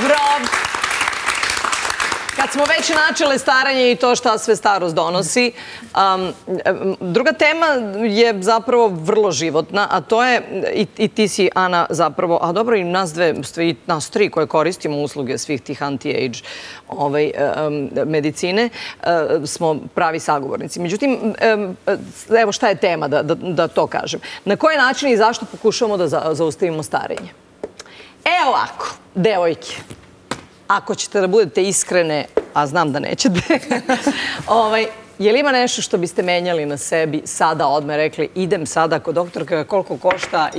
Dobro. Kad smo već načele staranje i to šta sve starost donosi, druga tema je zapravo vrlo životna, a to je, i ti si, Ana, zapravo, a dobro i nas tri koje koristimo usluge svih tih anti-age medicine, smo pravi sagovornici. Međutim, evo šta je tema da to kažem. Na koji način i zašto pokušavamo da zaustavimo starenje? E ovako, devojke. Ako ćete da budete iskrene, a znam da nećete, je li ima nešto što biste menjali na sebi sada, odmah rekli, idem sada kod doktorka, koliko košta,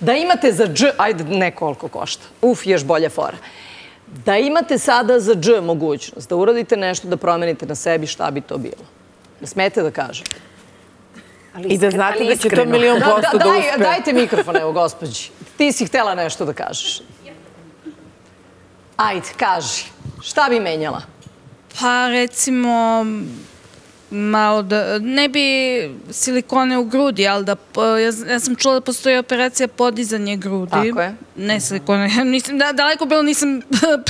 da imate za dž, ajde ne koliko košta, uf, još bolja fora, da imate sada za dž mogućnost, da uradite nešto, da promenite na sebi, šta bi to bilo? Ne smete da kažete. I da znate da će to 1.000.000% da uspe. Dajte mikrofon, evo, gospođi. Ti si htjela nešto da kažeš. Ajde, kaži. Šta bi menjala? Pa, recimo, malo da... Ne bi silikone u grudi, ali da... Ja sam čula da postoji operacija podizanje grudi. Tako je. Ne silikone. Daleko bilo nisam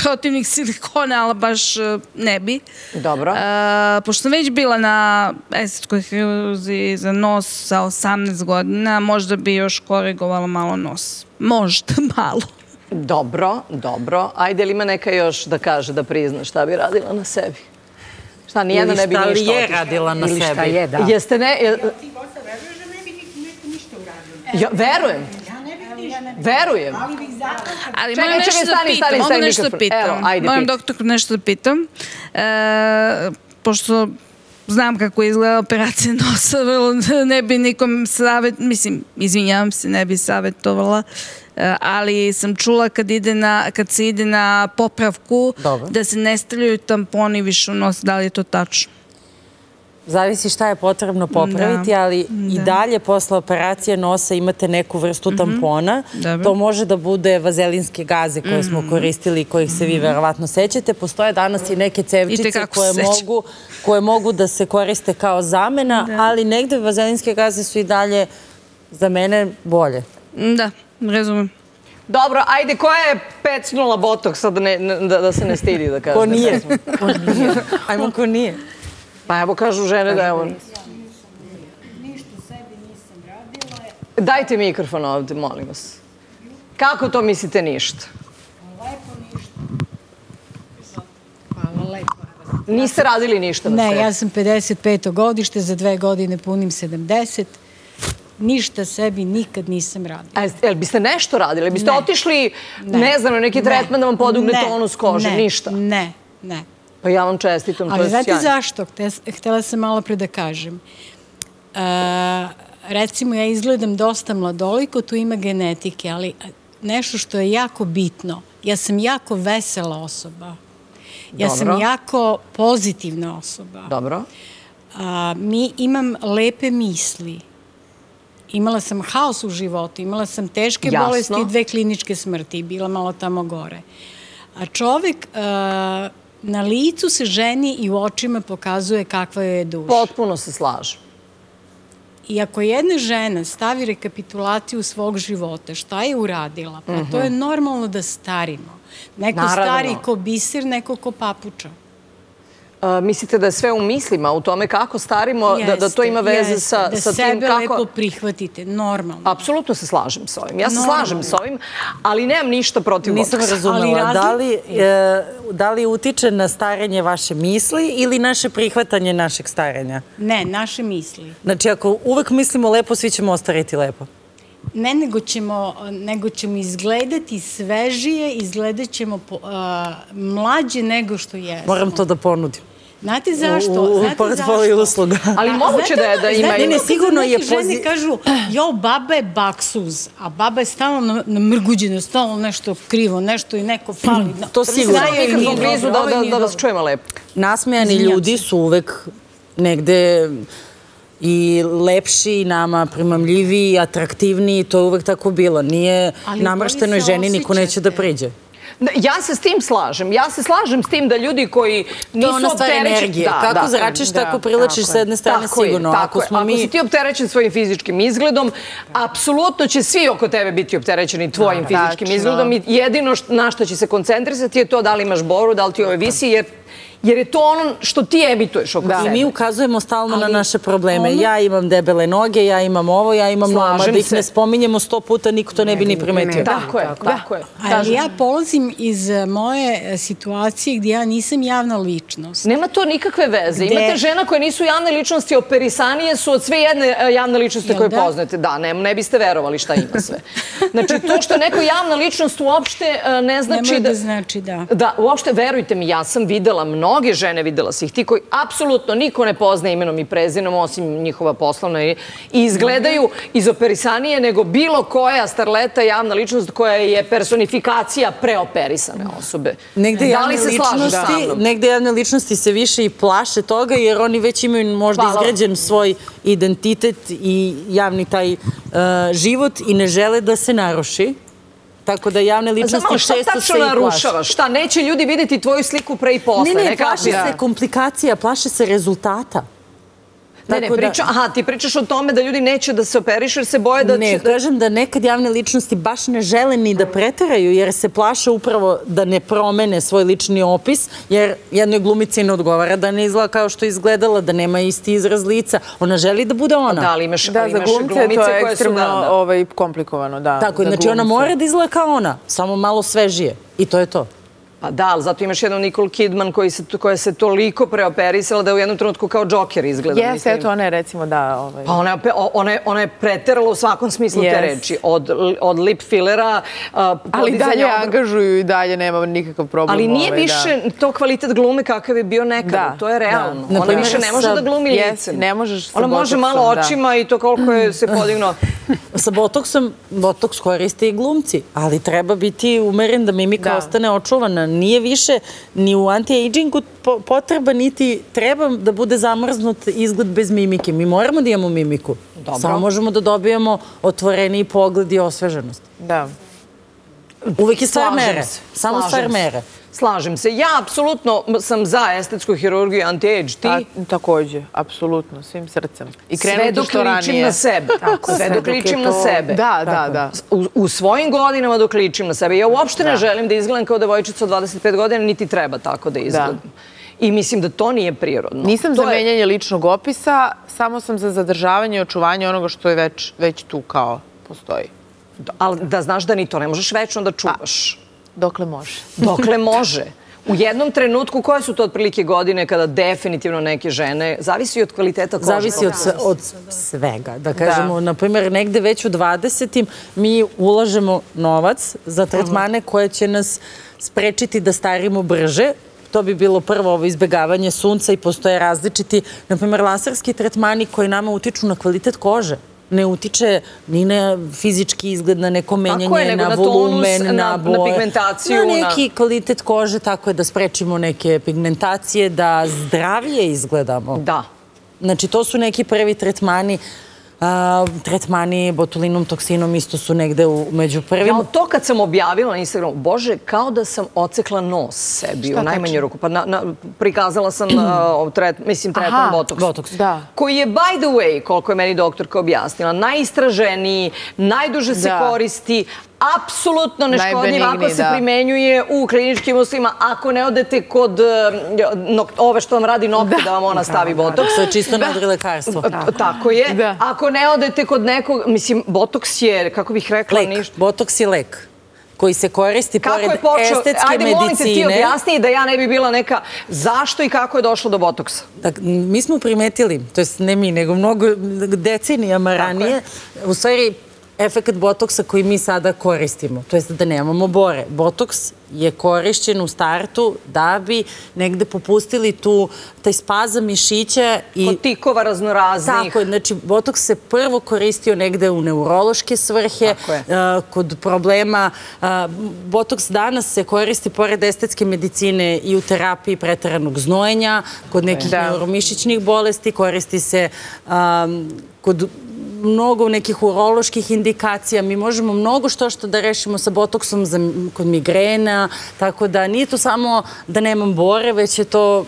protivnik silikona, ali baš ne bi. Dobro. Pošto sam već bila na estetskoj hirurzi za nos sa 18 godina, možda bi još korigovala malo nos. Možda, malo. Dobro, dobro. Ajde, li ima neka još da kaže, da prizna šta bi radila na sebi? Šta, nijedna ne bi ništa otišla. Ili šta li je radila na sebi. Ili šta je, da. Jeste ne... Ja u tih oca verujem da ne bih neko ništa uradila. Verujem. Ja ne bih ništa. Verujem. Ali bih zapravo... Čekaj, stani, mogu nešto da pitam. Moram doktorku nešto da pitam. Pošto znam kako izgleda operacija nosa, ne bi nikom savjet... Mislim, izvinjavam se, ne bi savjetovala. Ali sam čula kad se ide na popravku da se ne stavljaju tamponi više u nos. Da li je to tačno? Zavisi šta je potrebno popraviti, ali i dalje posle operacije nosa imate neku vrstu tampona. To može da bude vazelinske gaze koje smo koristili i kojih se vi verovatno sećate. Postoje danas i neke cevčice koje mogu da se koriste kao zamena, ali negde vazelinske gaze su i dalje za mene bolje. Da. Razumem. Dobro, ajde, koja je pecnula botok sad da se ne stidi da kažete? Ko nije? Ajmo, ko nije? Pa evo, kažu žene da je on. Ništa sebi nisam radila. Dajte mikrofon ovde, molim vas. Kako to mislite ništa? Lepo ništa. Hvala, lepo. Niste radili ništa na sebi? Ne, ja sam 55. godište, za 2 godine punim 70. Ništa sebi nikad nisam radila. Jel biste nešto radili? Biste otišli, ne znam, neki tretman da vam podigne tonus kože? Ništa? Ne, ne. Pa ja vam čestitam, to je sjajno. Ali znate zašto? Htela sam malo pre da kažem. Recimo, ja izgledam dosta mladoliko, tu ima genetike, ali nešto što je jako bitno, ja sam jako vesela osoba. Ja sam jako pozitivna osoba. Dobro. Imam lepe misli. Imala sam haos u životu, imala sam teške bolesti i 2 kliničke smrti, bila malo tamo gore. A čovek na licu se ženi i u očima pokazuje kakva joj je duša. Potpuno se slažem. I ako jedna žena stavi rekapitulaciju svog života, šta je uradila, pa to je normalno da starimo. Neko stari ko biser, neko ko papuča. Mislite da je sve u mislima, u tome kako starimo, da to ima veze sa tim kako... Da sebe lepo prihvatite, normalno. Apsolutno se slažem s ovim. Ja se slažem s ovim, ali nemam ništa protiv botoksa. Nisam razumela. Da li utiče na starenje vaše misli ili naše prihvatanje našeg starenja? Ne, naše misli. Znači, ako uvek mislimo lepo, svi ćemo ostariti lepo. Ne, nego ćemo izgledati svežije, izgledat ćemo mlađe nego što jesmo. Moram to da ponudim. Znate zašto? U portfoliju usluga. Ali moguće da imaju... Ne, sigurno je pozitivno. Žene kažu, jo, baba je baksuz, a baba je stalno namrguđena, stalno nešto krivo, nešto i neko fali. To sigurno. Da vas čujemo lepo. Nasmejani ljudi su uvek negde... i lepši, nama primamljiviji, atraktivniji, to je uvek tako bilo. Nije namrštenoj ženi niko neće da priđe. Ja se s tim slažem. Ja se slažem s tim da ljudi koji nisu opterećeni... Kako zračiš, tako priličiš s jedne strane sigurno. Ako si ti opterećen svojim fizičkim izgledom, apsolutno će svi oko tebe biti opterećeni tvojim fizičkim izgledom i jedino na što će se koncentrisati je to da li imaš boru, da li ti ovo visi, jer je to ono što ti emituješ oko sebe. I mi ukazujemo stalno na naše probleme. Ja imam debele noge, ja imam ovo, ja imam mlama. Da ih ne spominjemo 100 puta, niko to ne bi ni primetio. Tako je. Ali ja polazim iz moje situacije gdje ja nisam javna ličnost. Nema to nikakve veze. Imate žena koje nisu javne ličnosti, operisanije su od sve jedne javne ličnosti koje poznate. Da, ne biste verovali šta ima sve. Znači, to što je neko javna ličnost uopšte ne znači... Nemoj da znači, da. Da, uopšte, verujte mi, ja sam videla mnoge žene, videla si ih ti, koji apsolutno niko ne pozna imenom i prezinom, osim njihova poslovna, i izgledaju izoperisanije nego bilo koja starleta, javna ličnost koja je personifikacija preoperisane osobe. Negde javne ličnosti se više i plaše toga, jer oni već imaju možda izgrađen svoj identitet i javni taj život i ne žele da se naruši. Tako da javne ličnosti često se i plaše. Šta tačno narušavaš? Šta, neće ljudi vidjeti tvoju sliku pre i posle? Ne, plaše se komplikacija, plaše se rezultata. Ne, ti pričaš o tome da ljudi neće da se operišu jer se boje da će... Ne, kažem da nekad javne ličnosti baš ne žele ni da preteraju jer se plaše upravo da ne promene svoj lični opis, jer jednoj glumici ne odgovara da ne izgleda kao što je izgledala, da nema isti izraz lica. Ona želi da bude ona. Da, ali imaš glumice koje su... To je komplikovano, da. Tako, znači ona mora da izgleda kao ona, samo malo svežije. I to je to. Pa da, ali zato imaš jednu Nicole Kidman koja se toliko preoperisala da je u jednom trenutku kao Džoker izgleda. Jeste, eto, ona je recimo da... Pa ona je preterala u svakom smislu te reči. Od lip filera... Ali dalje angažuju i dalje nema nikakav problem. Ali nije više to kvalitet glume kakav je bio nekad. To je realno. Ona više ne može da glumi licem. Ona može malo očima i to koliko je se podignuo. Sa botoksom, botoks koriste i glumci, ali treba biti umeren da mimika ostane očuvana. Nije više ni u anti-agingu potreba, niti treba da bude zamrznut izgled bez mimike. Mi moramo da imamo mimiku. Samo možemo da dobijamo otvoreniji pogled i osveženost. Da. Uvijek je stvar mere. Samo stvar mere. Slažem se. Ja apsolutno sam za estetsku hirurgiju i anti-age. Ti? Također. Apsolutno. Svim srcem. Sve dok ličim na sebe. Sve dok ličim na sebe. Da, da, da. U svojim godinama dok ličim na sebe. Ja uopšte ne želim da izgledam kao devojčica od 25 godina, niti treba tako da izgledam. I mislim da to nije prirodno. Nisam za menjanje ličnog opisa, samo sam za zadržavanje i očuvanje onoga što je već tu kao postoji. Ali da znaš da ni to ne možeš večno da čuvaš. Dokle može. Dokle može. U jednom trenutku, koje su to otprilike godine kada definitivno neke žene, zavisi od kvaliteta kože. Zavisi od svega. Da kažemo, na primjer, negde već u 20-im mi ulažemo novac za tretmane koje će nas sprečiti da starimo brže. To bi bilo prvo ovo izbjegavanje sunca i postoje različiti, na primjer, laserski tretmani koji nama utiču na kvalitet kože. Ne utiče ni na fizički izgled, na neko menjanje, na volumen, na boje, na neki kvalitet kože, tako je da sprečimo neke pigmentacije, da zdravije izgledamo. Da. Znači, to su neki prvi tretmani. Tretmani botulinom, toksinom isto su negde među prvima. To kad sam objavila na Instagramu, bože, kao da sam ocekla nos sebi u najmanju ruku. Pa prikazala sam tretman botoks. Koji je, by the way, koliko je meni doktorka objasnila, najistraženiji, najduže se koristi, apsolutno neškodljiv ako se primenjuje u kliničkim uslovima. Ako ne odete kod ove što vam radi nokte da vam ona stavi botoks. To je čisto nadrilekarstvo. Tako je. Ako ne odete kod nekog, mislim, botoks je, kako bih rekla, ništa. Botoks je lek koji se koristi pored estetske medicine. Ajde, molim te, ti objasni da ja ne bi bila neka... Zašto i kako je došlo do botoksa? Mi smo primetili, to jest ne mi, nego mnogo decenijama ranije, u stvari efekt botoksa koji mi sada koristimo, to jest da nemamo bore. Botoks je korišćen u startu da bi negde popustili taj spazam mišića i... Kod tikova raznoraznih. Tako je, znači botoks se prvo koristio negde u neurološke svrhe, kod problema. Botoks danas se koristi pored estetske medicine i u terapiji preteranog znojenja, kod nekih neuromišićnih bolesti, koristi se kod mnogo nekih uroloških indikacija, mi možemo mnogo što da rešimo sa botoksom kod migrena, tako da nije to samo da nemam bore, već je to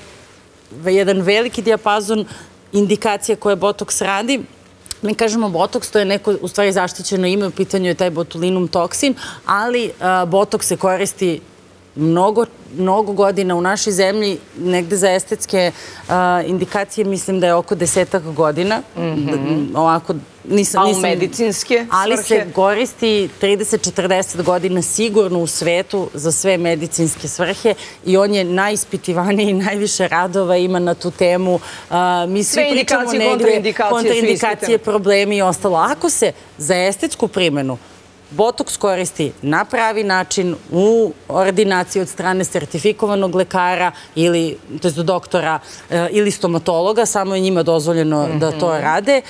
jedan veliki dijapazon indikacija koje botoks radi. Mi kažemo botoks, to je neko u stvari zaštićeno ime, u pitanju je taj botulinum toksin, ali botoks se koristi mnogo godina u našoj zemlji, negde za estetske indikacije mislim da je oko 10-ak godina. Ovako, nisam... A u medicinske? Ali se koristi 30-40 godina sigurno u svetu za sve medicinske svrhe i on je najispitivaniji i najviše radova ima na tu temu. Mi svi pričamo negde kontraindikacije, problemi i ostalo. Ako se za estetsku primjenu botoks koristi na pravi način u ordinaciji od strane sertifikovanog lekara ili doktora ili stomatologa, samo je njima dozvoljeno da to rade.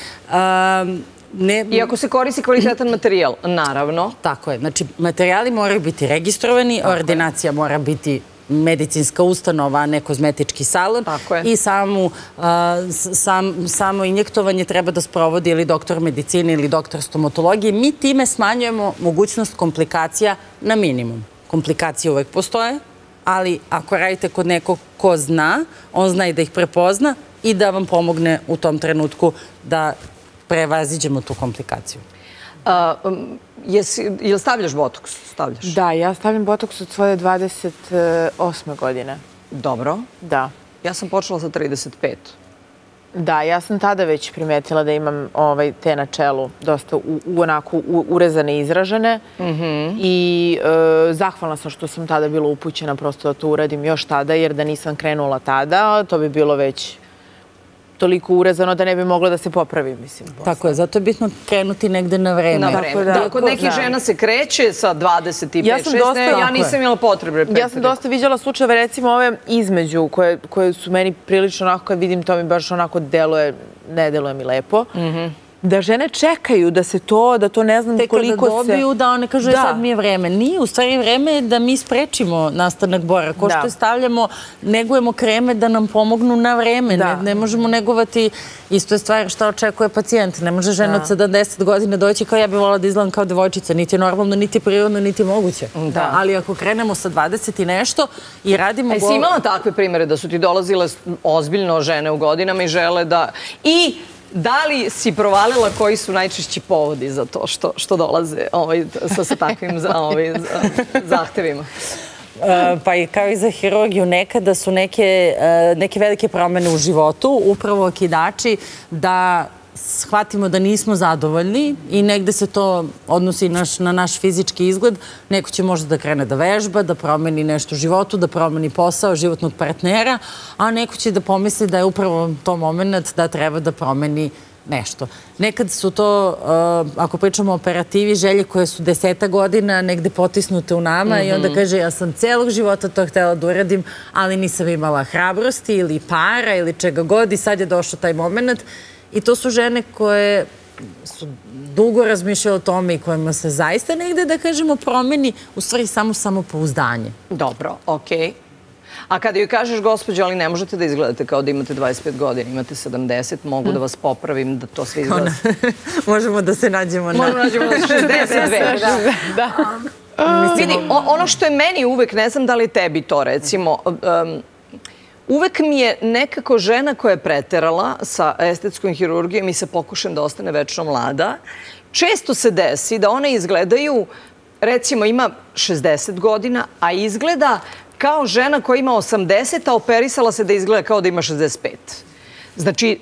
Iako se koristi kvalitetan materijal, naravno. Tako je, znači materijali moraju biti registrovani, ordinacija mora biti medicinska ustanova, ne kozmetički salon i samo injektovanje treba da sprovodi ili doktor medicine ili doktor stomatologije. Mi time smanjujemo mogućnost komplikacija na minimum. Komplikacije uvek postoje, ali ako radite kod nekog ko zna, on zna i da ih prepozna i da vam pomogne u tom trenutku da prevaziđemo tu komplikaciju. Jel stavljaš botoks? Da, ja stavljam botoks od svoje 28. godine. Dobro. Da. Ja sam počela sa 35. Da, ja sam tada već primetila da imam te na čelu dosta onako urezane, izražene i zahvalna sam što sam tada bila upućena prosto da to uradim još tada, jer da nisam krenula tada, to bi bilo već toliko urezano da ne bi moglo da se popravi, mislim. Tako je, zato je bitno krenuti negde na vreme. Na vreme. Tako neki žena se kreće sa 25-16, ja nisam imala potrebe. Ja sam dosta viđala slučajeve, recimo ove između, koje su meni prilično onako, kad vidim to mi baš onako deluje, ne deluje mi lepo, da žene čekaju da se to, da to ne znam koliko se... Tek kada dobiju, da one kažu, sad mi je vreme. Nije, u stvari vreme je da mi sprečimo nastanak bora. Ko što stavljamo, negujemo kreme da nam pomognu na vreme. Ne možemo negovati, isto je stvar šta očekuje pacijent. Ne može žena od 70 godina doći kao ja bih volala da izgledam kao devojčica. Niti je normalno, niti je prirodno, niti je moguće. Ali ako krenemo sa 20 i nešto i radimo... E, si imala takve primere da su ti dolazile ozbiljno žene u godinama i žele da... I... Da li si provalila koji su najčešći povodi za to što dolaze sa takvim zahtevima? Pa i kao i za hirurgiju, nekada su neke velike promene u životu, upravo okidači, da shvatimo da nismo zadovoljni i negde se to odnosi na naš fizički izgled. Neko će možda da krene da vežba, da promeni nešto u životu, da promeni posao, životnog partnera, a neko će da pomisli da je upravo to moment da treba da promeni nešto. Nekad su to, ako pričamo o operativi, želje koje su 10 godina negde potisnute u nama i onda kaže ja sam celog života to htjela da uradim, ali nisam imala hrabrosti ili para ili čega god i sad je došao taj moment. I to su žene koje su dugo razmišljale o tome i kojima se zaista negde, da kažemo, promeni u stvari samo samopouzdanje. Dobro, okej. A kada joj kažeš, gospođo, ali ne možete da izgledate kao da imate 25 godina, imate 70, mogu da vas popravim, da to sve izgleda. Možemo da se nađemo na... Možemo da nađemo na 62. Da. Vidi, ono što je meni uvek, ne znam da li tebi to, recimo... Uvek mi je nekako žena koja je preterala sa estetskom hirurgijom i sa pokušajem da ostane večno mlada. Često se desi da one izgledaju, recimo ima 60 godina, a izgleda kao žena koja ima 80, a operisala se da izgleda kao da ima 65. Znači,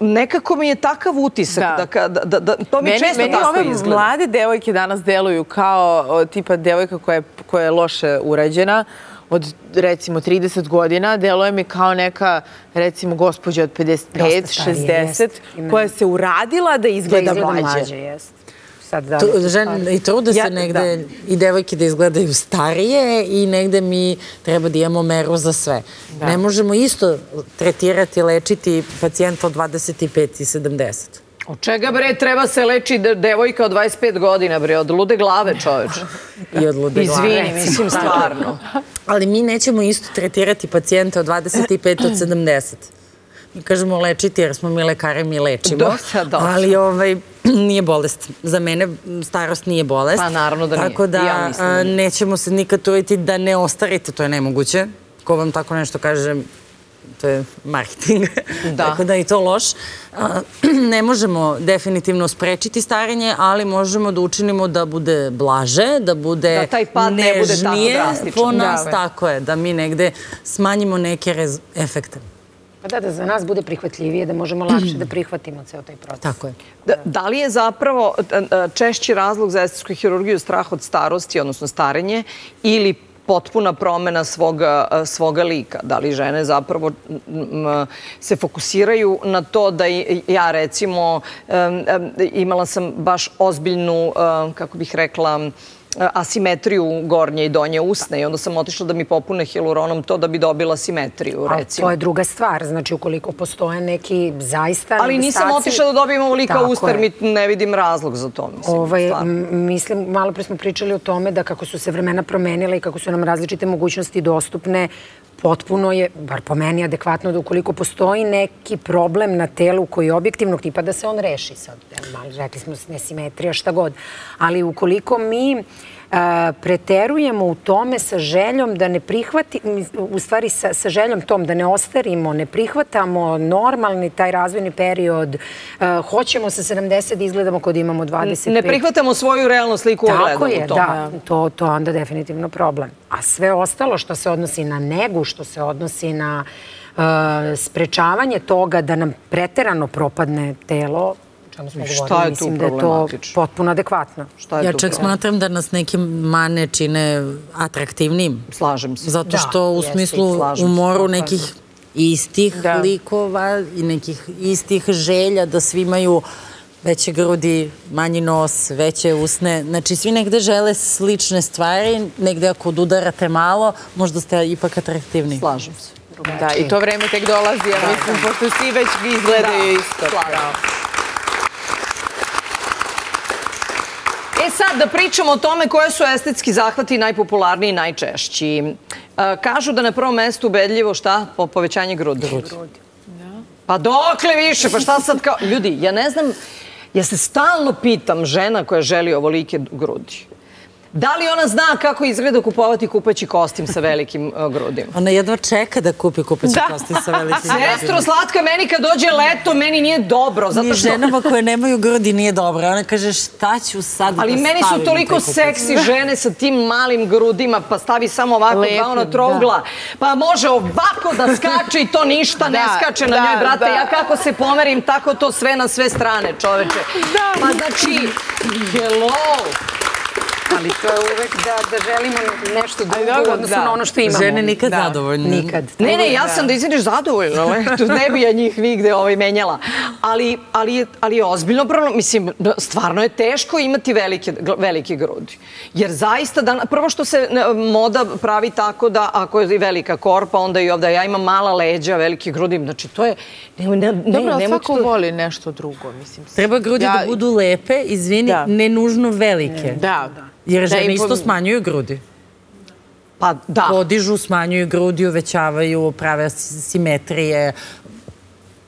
nekako mi je takav utisak. To mi često tako izgleda. Meni ove mlade devojke danas deluju kao tipa devojka koja je loše urađena. Od, recimo, 30 godina, deluje mi kao neka, recimo, gospođa od 55-60, koja se uradila da izgleda mlađe. I trude se negde i devojke da izgledaju starije i negde mi treba da imamo meru za sve. Ne možemo isto tretirati, lečiti pacijenta od 25 i 70. Od čega, bre, treba se leči devojka od 25 godina, bre, od lude glave, čoveče. I od lude glave. Izvini, mislim, stvarno. Ali mi nećemo isto tretirati pacijente od 25 od 70. kažemo lečiti jer smo mi lekari, mi lečimo. Ali nije bolest. Za mene starost nije bolest. Pa naravno da nije. Tako da nećemo se nikad uvjeti da ne ostarite. To je nemoguće. Ko vam tako nešto kaže, to je marketing. Tako da i to loš. Ne možemo definitivno sprečiti starenje, ali možemo da učinimo da bude blaže, da bude nežnije po nas. Tako je, da mi negde smanjimo neke efekte. Pa da, da za nas bude prihvatljivije, da možemo lakše da prihvatimo ceo taj proces. Tako je. Da li je zapravo češći razlog za estetsku hirurgiju strah od starosti, odnosno starenje, ili potpuna promena svoga lika? Da li žene zapravo se fokusiraju na to da ja recimo imala sam baš ozbiljnu, kako bih rekla, asimetriju gornje i donje usne i onda sam otišla da mi popune hiluronom to da bi dobila simetriju, recimo. To je druga stvar, znači ukoliko postoje neki zaista... Ali nisam otišla da dobijem ovolika usta jer mi ne vidim razlog za to. Mislim, malo pre smo pričali o tome da kako su se vremena promenila i kako su nam različite mogućnosti dostupne, potpuno je, bar po meni, adekvatno da ukoliko postoji neki problem na telu koji je objektivnog tipa da se on reši. Sad, rekli smo nesimetrija, šta god. Ali ukoliko mi preterujemo u tome sa željom da ne prihvatimo, u stvari sa željom tom da ne ostarimo, ne prihvatamo normalni taj razvojni period, hoćemo sa 70 da izgledamo kao da imamo 25. Ne prihvatamo svoju realnu sliku ogledom u tome. Tako je, da, to onda definitivno problem. A sve ostalo što se odnosi na negu, što se odnosi na sprečavanje toga da nam preterano propadne telo, šta je tu problematično? Ja čak smatram da nas neke mane čine atraktivnim. Slažem se. Zato što u smislu umoru nekih istih likova i nekih istih želja da svi imaju veće grudi, manji nos, veće usne. Znači svi negde žele slične stvari, negde ako odudarate malo, možda ste ipak atraktivni. Slažem se. Da, i to vreme tek dolazi, ja mislim, pošto svi već izgledaju isto. E sad, da pričamo o tome koje su estetski zahvati najpopularniji i najčešći. Kažu da na prvom mestu ubedljivo šta? Povećanje grudi. Pa dokle više? Pa šta sad kao... Ljudi, ja ne znam, ja se stalno pitam žena koja želi ovolike grudi. Da li ona zna kako izgleda kupovati kupaći kostim sa velikim grudima? Ona jedva čeka da kupi kupaći kostim sa velikim grudima. Sestro slatka, meni kad dođe leto, meni nije dobro. Ni ženama koje nemaju grudi nije dobro. Ona kaže šta ću sad da stavim. Ali meni su toliko seksi žene sa tim malim grudima, pa stavi samo ovako dva ona trougla. Pa može ovako da skače i to ništa ne skače na njoj, brate. Ja kako se pomerim, tako to sve na sve strane, čoveče. Pa znači, hello... Ali to je uvek da želimo nešto drugo odnosno na ono što imamo. Žene nikad zadovoljne. Nikad. Ne, ja sam da izviniš zadovoljno. Ne bi ja njih nigde menjala. Ali je ozbiljno problem. Mislim, stvarno je teško imati velike grudi. Jer zaista, prvo što se moda pravi tako da ako je velika korpa, onda i ovdje ja imam mala leđa, velike grudi. Znači, to je... Dobro, ali svako voli nešto drugo. Treba grudi da budu lepe, izvini, ne nužno velike. Da. Jer žene isto smanjuju grudi. Pa da. Podižu, smanjuju grudi, uvećavaju, prave simetrije,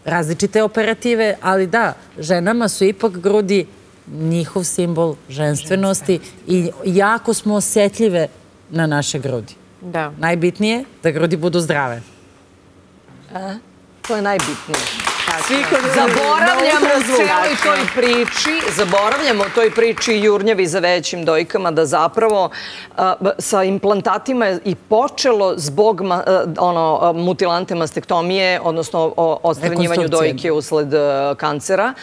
različite operative, ali da, ženama su ipak grudi njihov simbol ženstvenosti i jako smo osjetljive na naše grudi. Da. Najbitnije je da grudi budu zdrave. To je najbitnije. Zaboravljamo toj priči i jurnjavi za većim dojkama da zapravo sa implantatima je i počelo zbog mutilante mastektomije, odnosno odstranjivanju dojke usled kancera.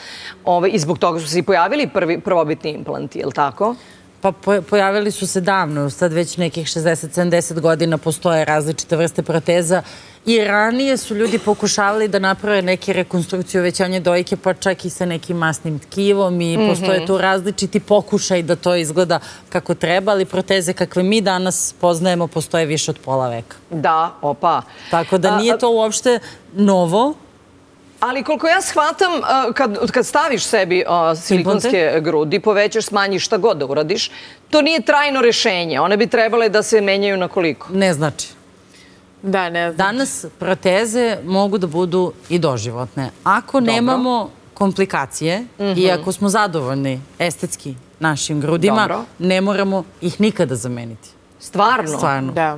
I zbog toga su se i pojavili prvobitni implanti, je li tako? Pa pojavili su se davno, sad već nekih 60-70 godina postoje različite vrste proteza i ranije su ljudi pokušavali da naprave neke rekonstrukcije uvećanja dojke, pa čak i sa nekim masnim tkivom i postoje tu različiti pokušaj da to izgleda kako treba, ali proteze kakve mi danas poznajemo postoje više od pola veka. Da, opa. Tako da nije to uopšte novo. Ali koliko ja shvatam, kad staviš sebi silikonske grudi, povećaš, smanjiš, šta god da uradiš, to nije trajno rešenje. One bi trebale da se menjaju na koliko? Ne znači. Danas proteze mogu da budu i doživotne. Ako nemamo komplikacije i ako smo zadovoljni estetski našim grudima, ne moramo ih nikada zameniti. Stvarno? Stvarno. Da.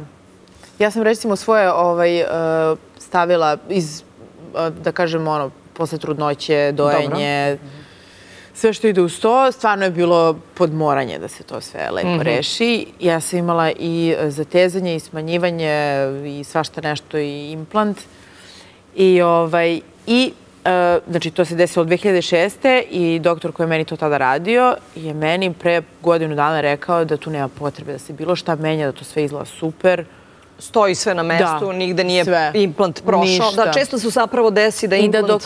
Ja sam recimo svoje stavila iz, da kažem, ono, posle trudnoće, dojenje, sve što ide uz to, stvarno je bilo podmoranje da se to sve lepo reši. Ja sam imala i zatezanje, i smanjivanje, i svašta nešto, i implant. I, znači, to se desilo od 2006. I doktor koji je meni to tada radio je meni pre godinu dana rekao da tu nema potrebe, da se bilo šta menja, da to sve izgleda super. Stoji sve na mestu, nigde nije implant prošao. Da, često se zapravo desi da implant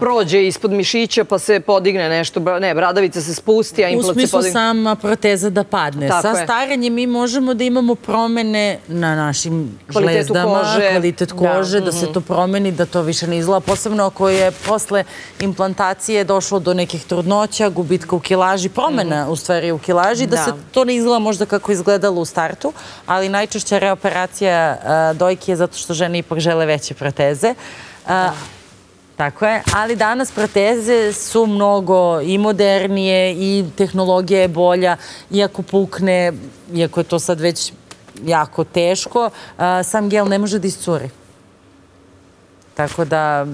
prođe ispod mišića pa se podigne nešto, ne, bradavica se spusti, a implant se podigne. U smislu sama proteza da padne. Sa starenjem mi možemo da imamo promene na našim žlezdama, kvalitet kože, da se to promeni, da to više ne izgleda. Posebno ako je posle implantacije došlo do nekih trudnoća, gubitka u kilaži, promena u stvari u kilaži, da se to ne izgleda možda kako izgledalo u startu, ali najčešća reoperacija dojke je zato što žene ipak žele veće proteze. Tako je. Ali danas proteze su mnogo i modernije i tehnologija je bolja. Iako pukne, iako je to sad već jako teško, sam gel ne može da iscuri. Tako da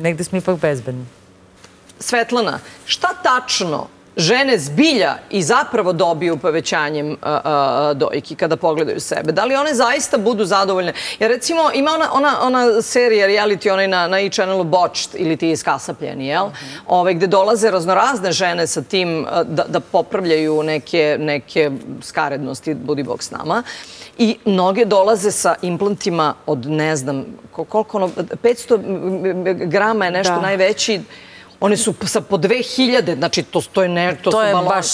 negde smo ipak bezbedni. Svetlana, šta tačno žene zbilja i zapravo dobiju povećanjem dojki kada pogledaju sebe? Da li one zaista budu zadovoljne? Jer recimo ima ona serija reality, onaj na e-channelu Botched ili ti Iskasapljeni, jel? Gde dolaze raznorazne žene sa tim da popravljaju neke skarednosti, budi bog s nama. I mnoge dolaze sa implantima od, ne znam, koliko ono, 500 grama je nešto najveći. One su sa po 2000, znači to je nešto... To je baš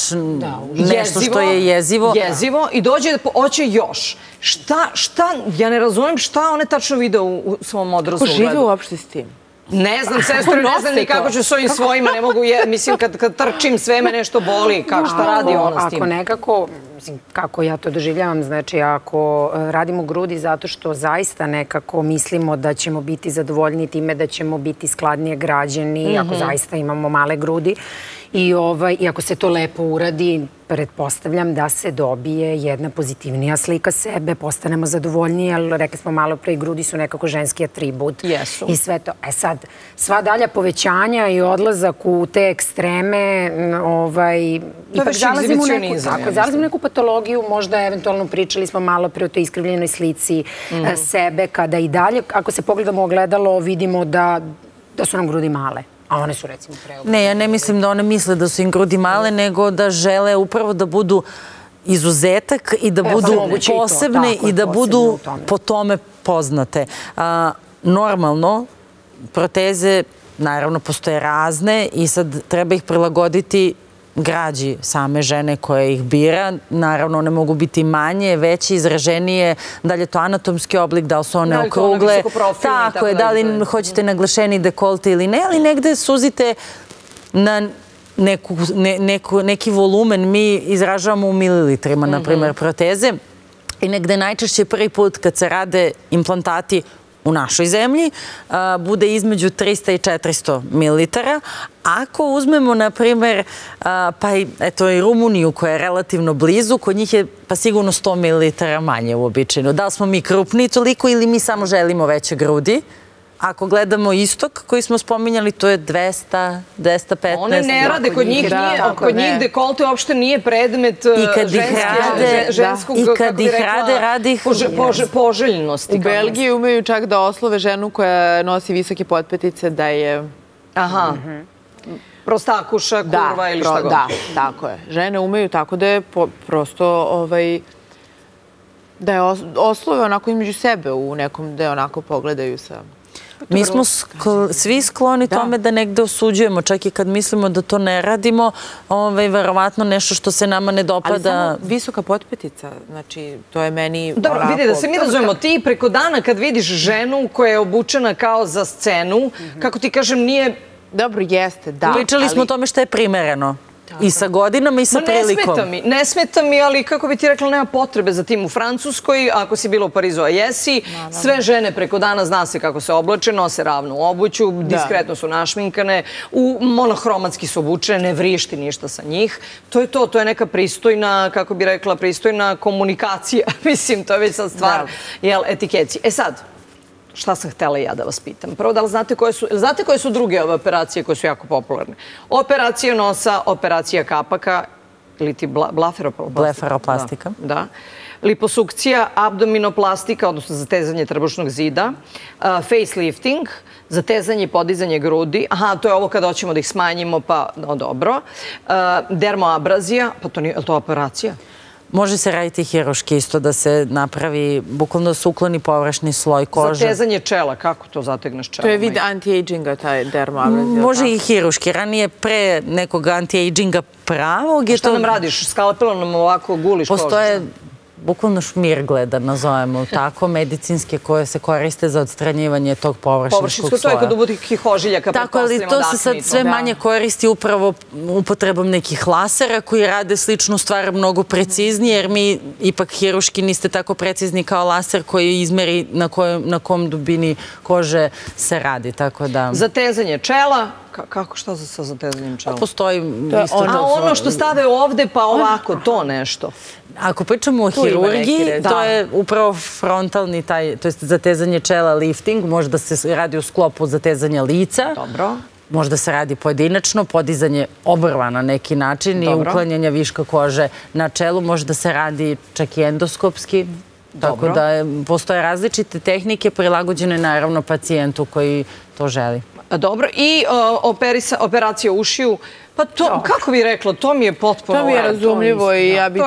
nešto što je jezivo. Jezivo i dođe, hoće još. Šta, ja ne razumijem šta one tačno vide u svom odrazu. Kako žive uopšte s tim? Ne znam, sestri, ne znam ni kako ću s ovim svojima, ne mogu, mislim, kad trčim sve me nešto boli, šta radi ona s tim? Ako nekako, mislim, kako ja to doživljavam, znači, ako radimo grudi zato što zaista nekako mislimo da ćemo biti zadovoljni time, da ćemo biti skladnije građeni, ako zaista imamo male grudi, i ako se to lepo uradi, pretpostavljam da se dobije jedna pozitivnija slika sebe, postanemo zadovoljniji, ali rekli smo malo pre, grudi su nekako ženski atribut i sve to. E sad, sva dalja povećanja i odlazak u te ekstreme, ipak zalazimo u neku patologiju, možda eventualno pričali smo malo pre o toj iskrivljenoj slici sebe, kada i dalje, ako se pogledamo u ogledalo, vidimo da su nam grudi male. A one su recimo preogromne. Ne, ja ne mislim da one misle da su im grudi male, nego da žele upravo da budu izuzetak i da budu posebne i da budu po tome poznate. Normalno, proteze naravno postoje razne i sad treba ih prilagoditi građi same žene koja ih bira. Naravno, one mogu biti manje, veće, izraženije, da li je to anatomski oblik, da li su one okrugle. Tako je, da li hoćete naglašeni dekolte ili ne, ali negde suzite na neki volumen. Mi izražavamo u mililitrima, na primjer, proteze. I negde najčešće prvi put kad se rade implantati u našoj zemlji, bude između 300 i 400 mililitara. Ako uzmemo, na primjer, pa eto i Rumuniju koja je relativno blizu, kod njih je pa sigurno 100 mililitara manje uobičajeno. Da li smo mi krupni toliko ili mi samo želimo veće grudi? Ako gledamo istok koji smo spominjali, to je 200, 215. One ne rade, kod njih dekolte uopšte nije predmet ženskog, kako bi rekla, poželjnosti. U Belgiji umeju čak da oslove ženu koja nosi visoke potpetice da je... Aha, prostakuša, kurva ili šta god. Da, tako je. Žene umeju tako da je prosto... Da je oslove onako između sebe u nekom da je onako pogledaju sa... Mi smo svi skloni tome da negde osuđujemo, čak i kad mislimo da to ne radimo, verovatno nešto što se nama ne dopada. Ali samo visoka potpetica, znači, to je meni... Dobro, vidi, da se mi razumemo, ti preko dana kad vidiš ženu koja je obučena kao za scenu, kako ti kažem, nije... Dobro, jeste, da. Pričali smo o tome što je primereno. I sa godinama i sa prilikom. Ne smeta mi, ali kako bi ti rekla, nema potrebe za tim u Francuskoj. Ako si bila u Parizu, a jesi, sve žene preko dana zna se kako se oblače, nose ravnu obuću, diskretno su našminkane, monohromatski su obučene, ne vrišti ništa sa njih. To je to, to je neka pristojna, kako bi rekla, pristojna komunikacija. Mislim, to je već sad stvar etiketi. E sad, šta sam htela ja da vas pitam? Prvo, da li znate koje su druge ove operacije koje su jako popularne? Operacija nosa, operacija kapaka, ili ti blefaroplastika. Da. Liposukcija, abdominoplastika, odnosno zatezanje trbušnog zida, facelifting, zatezanje i podizanje grudi. Aha, to je ovo kada hoćemo da ih smanjimo, pa dobro. Dermoabrazija, pa to nije, je li to operacija? Može se raditi hiruški isto, da se napravi, bukvalno se ukloni površni sloj kože. Zatezanje čela, kako to zategneš čela? To je vid anti-aginga, taj dermoabrazija. Može i hiruški, ranije pre nekog anti-aginga pravog. A šta nam radiš? Skalpelom nam ovako guliš kožu? Postoje, bukvalno šmirgleda, nazovemo tako, medicinske koje se koriste za odstranjivanje tog površinskog sloja. To je kod ubutih ožiljaka. Tako, ali to se sad sve manje koristi upravo upotrebom nekih lasera koji rade sličnu stvar mnogo preciznije, jer mi ipak hiruški niste tako precizni kao laser koji izmeri na kom dubini kože se radi. Zatezanje čela. Kako, šta sa zatezanjem čela? Postoji isto. A ono što stave ovde, pa ovako, to nešto. Ako pričamo o hirurgiji, to je upravo frontalni, to je zatezanje čela, lifting, možda se radi u sklopu zatezanja lica. Dobro. Možda se radi pojedinačno, podizanje obrva na neki način i uklanjanje viška kože na čelu. Možda se radi čak i endoskopski. Tako da postoje različite tehnike prilagođene naravno pacijentu koji to želi. Dobro, i operacija ušiju, pa to, kako bih rekla, to mi je potpuno... To mi je razumljivo i ja bih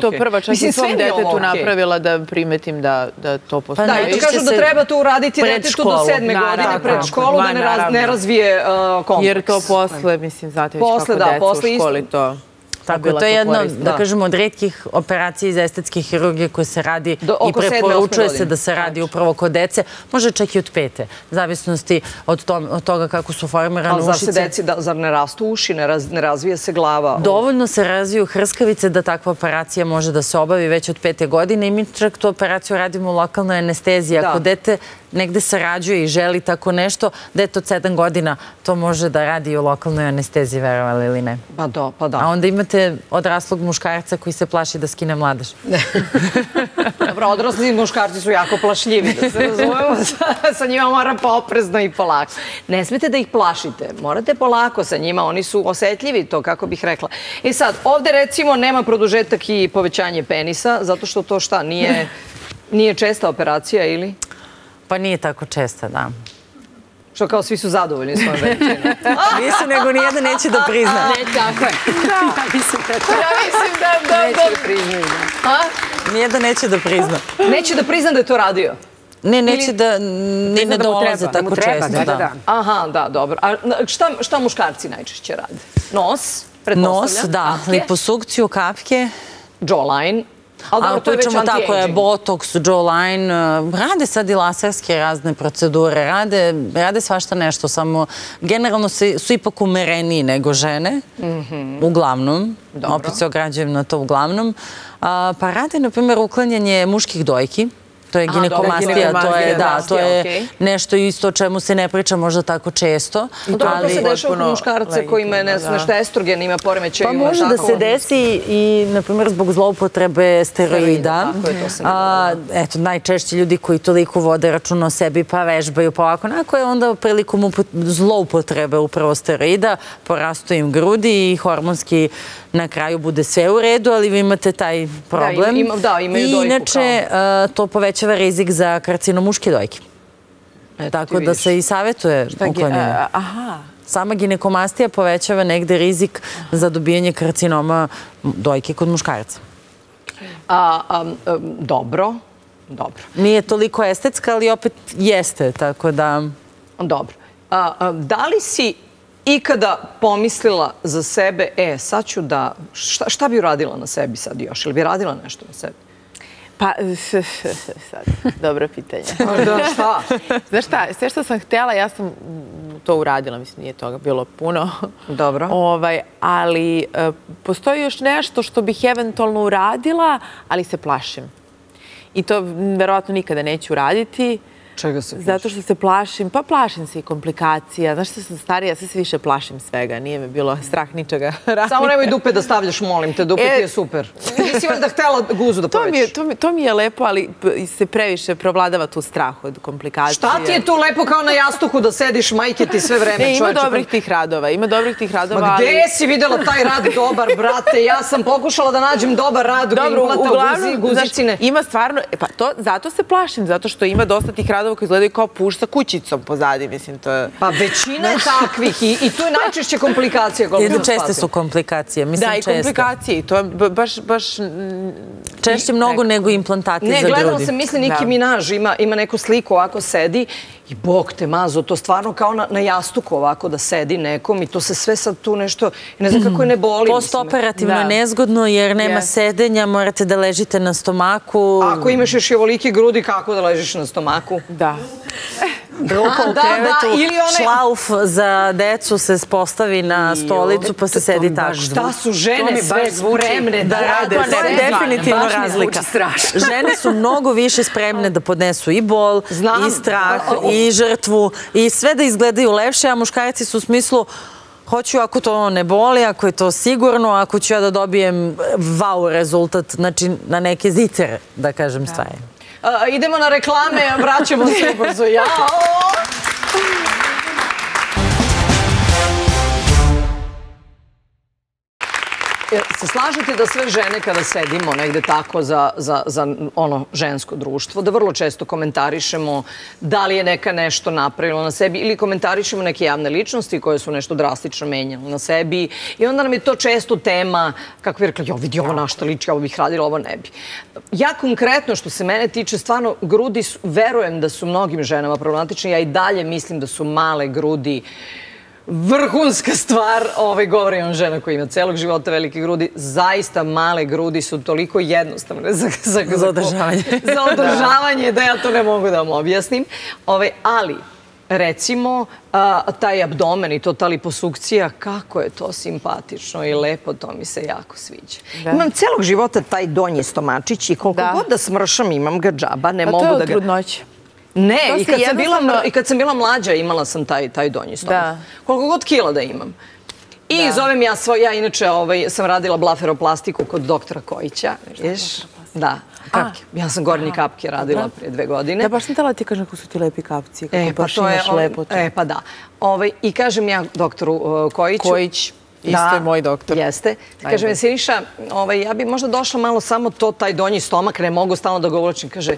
to prva čak i svom detetu napravila da primetim da to postoji. Da, i to kažu da treba to uraditi detetu do 7. godine pred školu, da ne razvije kompleks. Jer to posle, mislim, znate već kako deca u školi to... Tako, to je jedna, da kažemo, od retkih operacija iz estetske hirurgije koje se radi i preporučuje se da se radi upravo kod dece, može čak i od 5. zavisnosti od toga kako su formirane ušice. Ali zar se deci, zar ne rastu uši, ne razvija se glava? Dovoljno se razviju hrskavice da takva operacija može da se obavi već od 5. godine i mi čak tu operaciju radimo u lokalnoj anesteziji. Ako dete negde sarađuje i želi tako nešto, dete od 7 godina to može da radi i u lokalnoj anesteziji, verovali ili ne. Pa da, pa da. A onda imate odraslog muškarca koji se plaši da skine mladež. Dobro, odrasli muškarci su jako plašljivi, da se razumemo, sa njima mora oprezno i polako. Ne smete da ih plašite, morate polako sa njima, oni su osetljivi, to kako bih rekla. I sad, ovde recimo nema produžetak i povećanje penisa, zato što to šta, nije česta operacija ili... Pa nije tako često, da. Što kao svi su zadovoljni s mojom veličinom. Nisu, nego nijedan neće da prizna. Ne, tako je. Nijedan neće da prizna. Neće da prizna da je to radio? Ne, neće da... Ne dolaze tako često. Aha, da, dobro. A šta muškarci najčešće rade? Nos, pretpostavljam. Nos, da. Liposukciju, kapke. Jawline. Ali pričamo tako je botoks, jawline, rade sad i laserske razne procedure, rade svašta nešto, samo generalno su ipak umereniji nego žene, uglavnom, opet se ograđujem na to uglavnom, pa rade, na primjer, uklanjanje muških dojki. To je ginekomastija, to je nešto isto o čemu se ne priča možda tako često. Dobro, to se dešava kod muškarca koji ima nešto estrogen, ima poremećaj. Pa može da se desi i, na primjer, zbog zloupotrebe steroida. Eto, najčešće ljudi koji toliko vode računa o sebi pa vežbaju, pa ovako, onako je onda prilikom zloupotrebe upravo steroida, porastu im grudi i hormonski na kraju bude sve u redu, ali vi imate taj problem. Da, imaju dojku. I inače, to poveća rizik za karcinom muške dojke. Tako da se i savjetuje uklonjenje. Sama ginekomastija povećava negde rizik za dobijanje karcinoma dojke kod muškarca. Dobro. Nije toliko estetska, ali opet jeste, tako da... Dobro. Da li si ikada pomislila za sebe, sad ću da... Šta bi radila na sebi sad još? Ili bi radila nešto na sebi? Pa, sad, dobro pitanje. Znaš šta, sve što sam htjela, ja sam to uradila, mislim, nije toga bilo puno. Dobro. Ali postoji još nešto što bih eventualno uradila, ali se plašim. I to verovatno nikada neću uraditi. Čega se plašiš? Zato što se plašim, pa plašim se i komplikacija. Znaš što sam starija, sve se više plašim svega. Nije me bilo strah ničega. Samo nemoj dupe da stavljaš, molim te. Dupe ti je super. Nisi valjda htjela guzu da povećaš. To mi je lepo, ali se previše provladava tu strah od komplikacije. Šta ti je tu lepo kao na jastuku da sediš, majke ti sve vreme čoveče? Ima dobrih tih radova, ima dobrih tih radova. Ma gde si videla taj rad dobar, brate? Ja sam pokušala da nađem dobar rad. Koji izgledaju kao puš sa kućicom pozadi, mislim, to je... Pa većina je takvih i tu je najčešće komplikacije. Česte su komplikacije, mislim često. Da, i komplikacije, i to je baš... Češće mnogo nego implantati za grudi. Ne, gledala sam, misli, Niki Minaž ima neku sliku, ovako sedi i bog te mazo, to stvarno kao na jastuku ovako da sedi nekom i to se sve sad tu nešto, ne znam kako je ne boli. Postoperativno je nezgodno jer nema sedenja, morate da ležite na stomaku. Ako imaš još i ovolike grudi, kako da ležiš na stomaku? Da. Rupa u krevetu, šlauf za decu se postavi na stolicu pa se sedi tako. Šta su žene sve spremne da rade? To je definitivno razlika. Žene su mnogo više spremne da podnesu i bol, i strah, i žrtvu, i sve da izgledaju lepše, a muškarci su u smislu hoću ako to ne boli, ako je to sigurno, ako ću ja da dobijem wow rezultat, znači na neke zicere, da kažem stvari. Idemo na reklame, vraćamo se brzo. Jao! Se slažete da sve žene kada sedimo negde tako za ono žensko društvo, da vrlo često komentarišemo da li je neka nešto napravila na sebi ili komentarišemo neke javne ličnosti koje su nešto drastično menjale na sebi i onda nam je to često tema kako je rekla, jo vidi ovo na šta liči, ovo bih radila, ovo ne bi. Ja konkretno što se mene tiče, stvarno grudi verujem da su mnogim ženama problematične, ja i dalje mislim da su male grudi vrhunska stvar, govorim vam žena koja ima celog života velike grudi, zaista male grudi su toliko jednostavne za održavanje da ja to ne mogu da vam objasnim. Ali, recimo, taj abdomen i to ta liposukcija, kako je to simpatično i lepo, to mi se jako sviđa. Imam celog života taj donji stomačić i koliko god da smršam imam ga džaba, ne mogu da ga... A to je od trudnoće. Ne, i kad sam bila mlađa imala sam taj donji stomak. Koliko god kila da imam. I zovem ja svoj, ja inače sam radila blaferoplastiku kod doktora Kojića. Da, kapke. Ja sam gornje kapke radila prije 2 godine. Ja baš sam tela ti kažem kako su ti lepi kapci, kako baš imaš lepo to. E, pa da. I kažem ja doktoru Kojiću. Kojić. Isto je moj doktor. Jeste. Kaže mi, Siniša, ja bi možda došla malo samo to, taj donji stomak, ne mogu stalno da govoričim, kaže...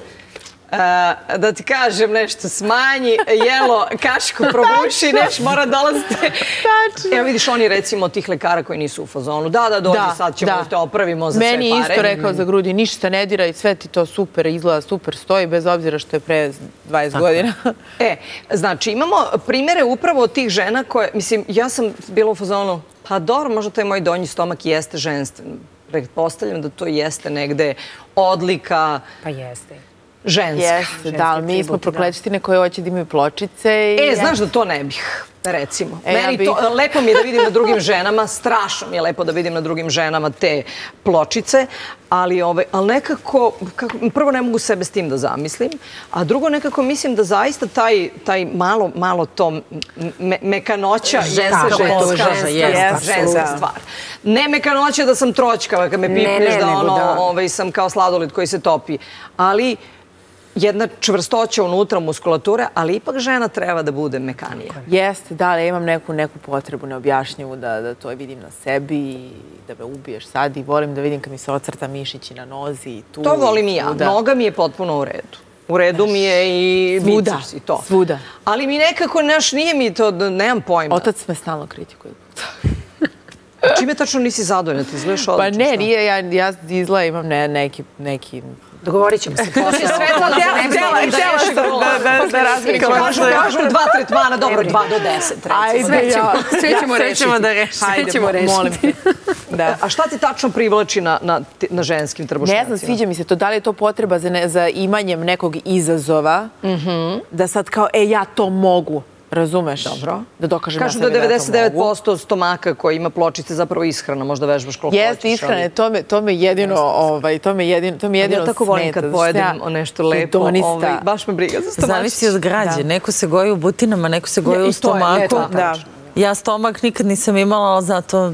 da ti kažem nešto, smanji jelo, kašku probuši, neš mora dolaziti. Evo vidiš, oni recimo tih lekara koji nisu u fazonu, da, dođi, sad ćemo te opravimo za sve pare. Meni isto rekao za grudi, ništa ne dira i sve ti to super izgleda, super stoji, bez obzira što je pre 20 godina. Znači, imamo primere upravo od tih žena koje, mislim, ja sam bila u fazonu, pa dobro, možda taj moj donji stomak jeste ženstven. Pretpostavljam da to jeste negde odlika. Pa jeste. Ženska. Da, ali mi smo prokletštine koje hoće da imaju pločice. Znaš da to ne bih, recimo. Lepo mi je da vidim na drugim ženama, strašno mi je lepo da vidim na drugim ženama te pločice, ali nekako, prvo ne mogu sebe s tim da zamislim, a drugo nekako mislim da zaista taj malo to mekanoća ženska stvar. Ne mekanoća da sam tročkava kad me pipneš da sam kao sladoled koji se topi, ali jedna čvrstoća unutra muskulature, ali ipak žena treba da bude mekanija. Jeste, da, ali ja imam neku potrebu neobjašnjivu da to vidim na sebi i da me ubiješ sad i volim da vidim kad mi se ocrta mišići na nozi i tu. To volim i ja. Noga mi je potpuno u redu. U redu mi je i biceps i to. Svuda. Ali mi nekako, nije mi to, nemam pojma. Otac me stalno kritikuje. Čime tačno nisi zadovoljna? Ti izgledaš odlično? Pa ne, nije, ja izgleda imam neki... Dogovorit ćemo se. Kažu 2 tretmana, dobro, 2 do 10. Sve ćemo rešiti. Molim te. A šta ti tačno privlači na ženskim trbušnjacima? Ne znam, sviđa mi se to. Da li je to potreba za imanjem nekog izazova? Da sad kao, ja to mogu. Razumeš? Dobro. Da dokažem ja sebi da to mogu. Kažu da 99% stomaka koji ima pločice zapravo ishrana, možda vežbaš koliko hoćeš. Jeste, ishrana. To me jedino smeta. Ja tako volim kad pojedem nešto lepo. Baš me briga za stomačić. Zavisi od građe. Neko se goji u butinama, neko se goji u stomaku. Ja stomak nikad nisam imala, ali zato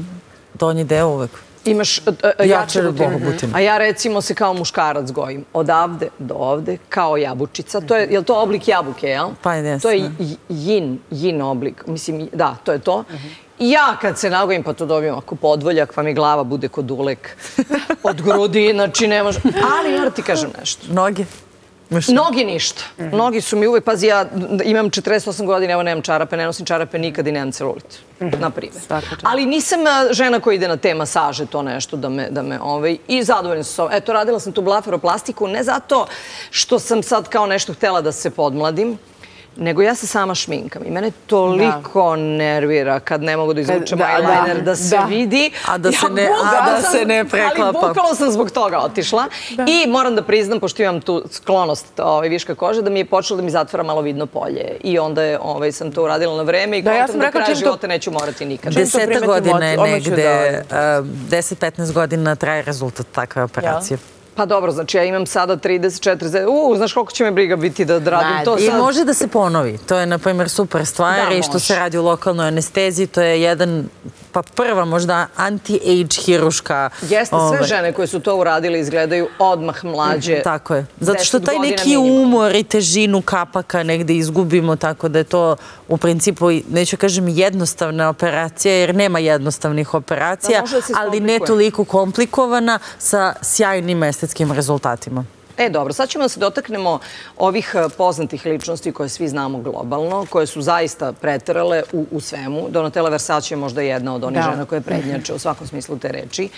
donji deo uvek. Imaš jače butine. A ja recimo se kao muškarac gojim. Odavde do ovde, kao jabučica. Je li to oblik jabuke, jel? Pa je. To je yin oblik. Mislim, da, to je to. I ja kad se nagojim, pa to dobijem ako podvoljak, pa mi glava bude ko dulek od grudi, znači ne može. Ali moram ti kažem nešto. Noge. Nogi ništa. Nogi su mi uvek, pazi, ja imam 48 godina, evo nemam čarape, ne nosim čarape nikad i nemam celulit, na primjer. Ali nisam žena koja ide na te masaže, to nešto, da me i zadovoljna sam. Eto, radila sam tu blaferoplastiku, ne zato što sam sad kao nešto htela da se podmladim, nego ja se sama šminkam i mene toliko nervira kad ne mogu da izvučem eyeliner da se vidi. A da se ne preklapa. Ali bukvalno sam zbog toga otišla i moram da priznam, pošto imam tu sklonost viška kože, da mi je počelo da mi zatvara malo vidno polje i onda sam to uradila na vreme i kontam da kraja života neću morati nikad. 10 godina je negde, 10-15 godina traje rezultat takve operacije. Pa dobro, znači ja imam sada 34, znaš koliko će me briga biti da radim to sad? I može da se ponovi, to je na primjer super stvar i što se radi u lokalnoj anesteziji, to je jedan, pa prva možda anti-age hiruška. Jeste, sve žene koje su to uradile izgledaju odmah mlađe. Tako je, zato što taj neki umor i težinu kapaka negde izgubimo, tako da je to u principu, neću kažem jednostavna operacija, jer nema jednostavnih operacija, ali ne toliko komplikovana sa sjajnim estetskima rezultatima. E, dobro, sad ćemo da se dotaknemo ovih poznatih ličnosti koje svi znamo globalno, koje su zaista preterale u svemu. Donatella Versace je možda jedna od onih žena koje prednjače u svakom smislu te reči.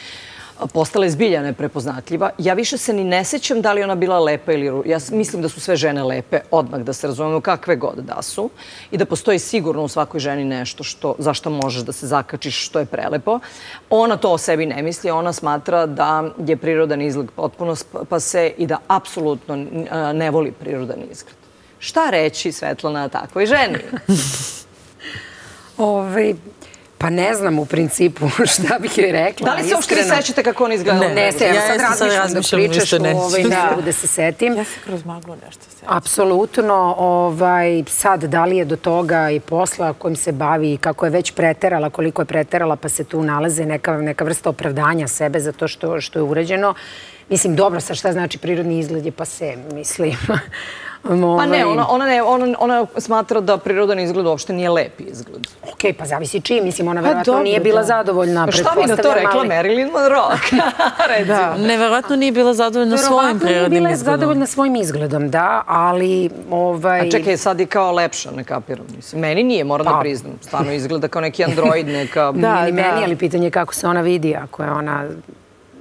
Postala je zbilja neprepoznatljiva. Ja više se ni ne sećam da li ona bila lepa ili ružna. Ja mislim da su sve žene lepe, odmah da se razumemo kakve god da su i da postoji sigurno u svakoj ženi nešto za što možeš da se zakačiš, što je prelepo. Ona to o sebi ne misli, ona smatra da je prirodan izgled potpuno pase i da apsolutno ne voli prirodan izgled. Šta reći, Svetlana, takvoj ženi? Pa ne znam u principu šta bih joj rekla. Da li se uopšte ne sećate kako ona izgledala? Ne, sad razmišljam dok pričaš, ne mogu da se setim. Ja se kroz maglu nešto sećam. Apsolutno, sad da li je do toga i posla kojim se bavi i kako je već preterala, koliko je preterala, pa se tu nalaze neka vrsta opravdanja sebe za to što je urađeno. Mislim, dobro, sad šta znači prirodni izgled je pase, mislim. Pa ne, ona smatra da prirodan izgled uopšte nije lepi izgled. Okej, pa zavisi čiji, mislim, ona verovatno nije bila zadovoljna. Šta bi na to rekla Marilyn Monroe? Neverovatno nije bila zadovoljna svojim prirodnim izgledom. Verovatno nije bila zadovoljna svojim izgledom, da, ali... A čekaj, sad je kao lepša, ne kapiram, mislim. Meni nije, moram da priznam, stvarno izgleda kao neki android, neka... Ni meni, ali pitanje je kako se ona vidi, ako je ona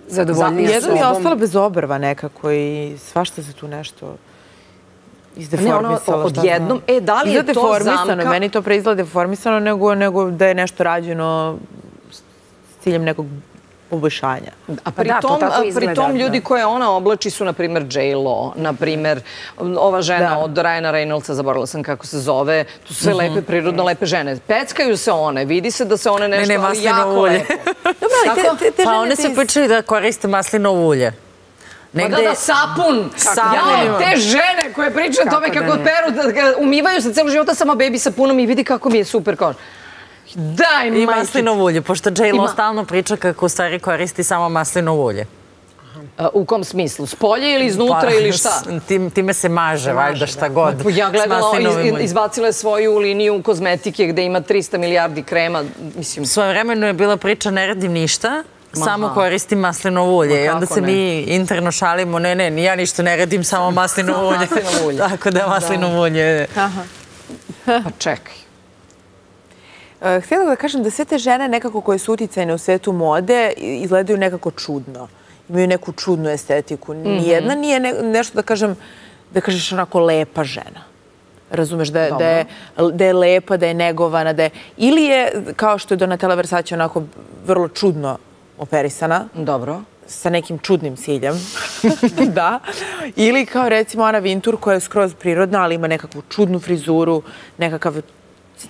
zadovoljnija sobom. Jedno je ostala bez obrva nekako i svašta se tu nešto... izdeformisala. Odjednom, da li je to zamka? Meni to pre izgleda deformisano nego da je nešto rađeno s ciljem nekog poboljšanja. A pritom ljudi koje ona oblači su, na primjer, J. Lo, na primjer, ova žena od Ryana Reynoldsa, zaborala sam kako se zove, tu su sve lepe, prirodno lepe žene. Peckaju se one, vidi se da se one nešto jako lepo. Pa one se počeli da koriste maslinovo ulje. Pa da, sapun. Ja, te žene koje pričaju o tome kako peru, umivaju se celo života samo bebi sapunom i vidi kako mi je super koža. Daj, majke. I maslinovo ulje, pošto J. Lo stalno priča kako u stvari koristi samo maslinovo ulje. U kom smislu? S polje ili iznutra ili šta? Time se maže, valjda šta god. Ja gledala, izbacila je svoju liniju kozmetike gde ima 300 milijardi krema. Svoje vremeno je bila priča ne radim ništa, samo koristim maslinovo ulje i onda se mi interno šalimo, ne, ja ništa ne radim, samo maslinovo ulje. Tako da maslinovo ulje. Pa čekaj. Htjela da kažem da sve te žene nekako koje su uticajne u svetu mode izgledaju nekako čudno. Imaju neku čudnu estetiku. Nijedna nije nešto da kažem, da kažeš onako lepa žena. Razumeš da je lepa, da je negovana, da je... Ili je, kao što je Donatella Versace, onako vrlo čudno operisana. Dobro. Sa nekim čudnim ciljem. Da. Ili kao recimo Ana Vintur koja je skroz prirodna, ali ima nekakvu čudnu frizuru, nekakav...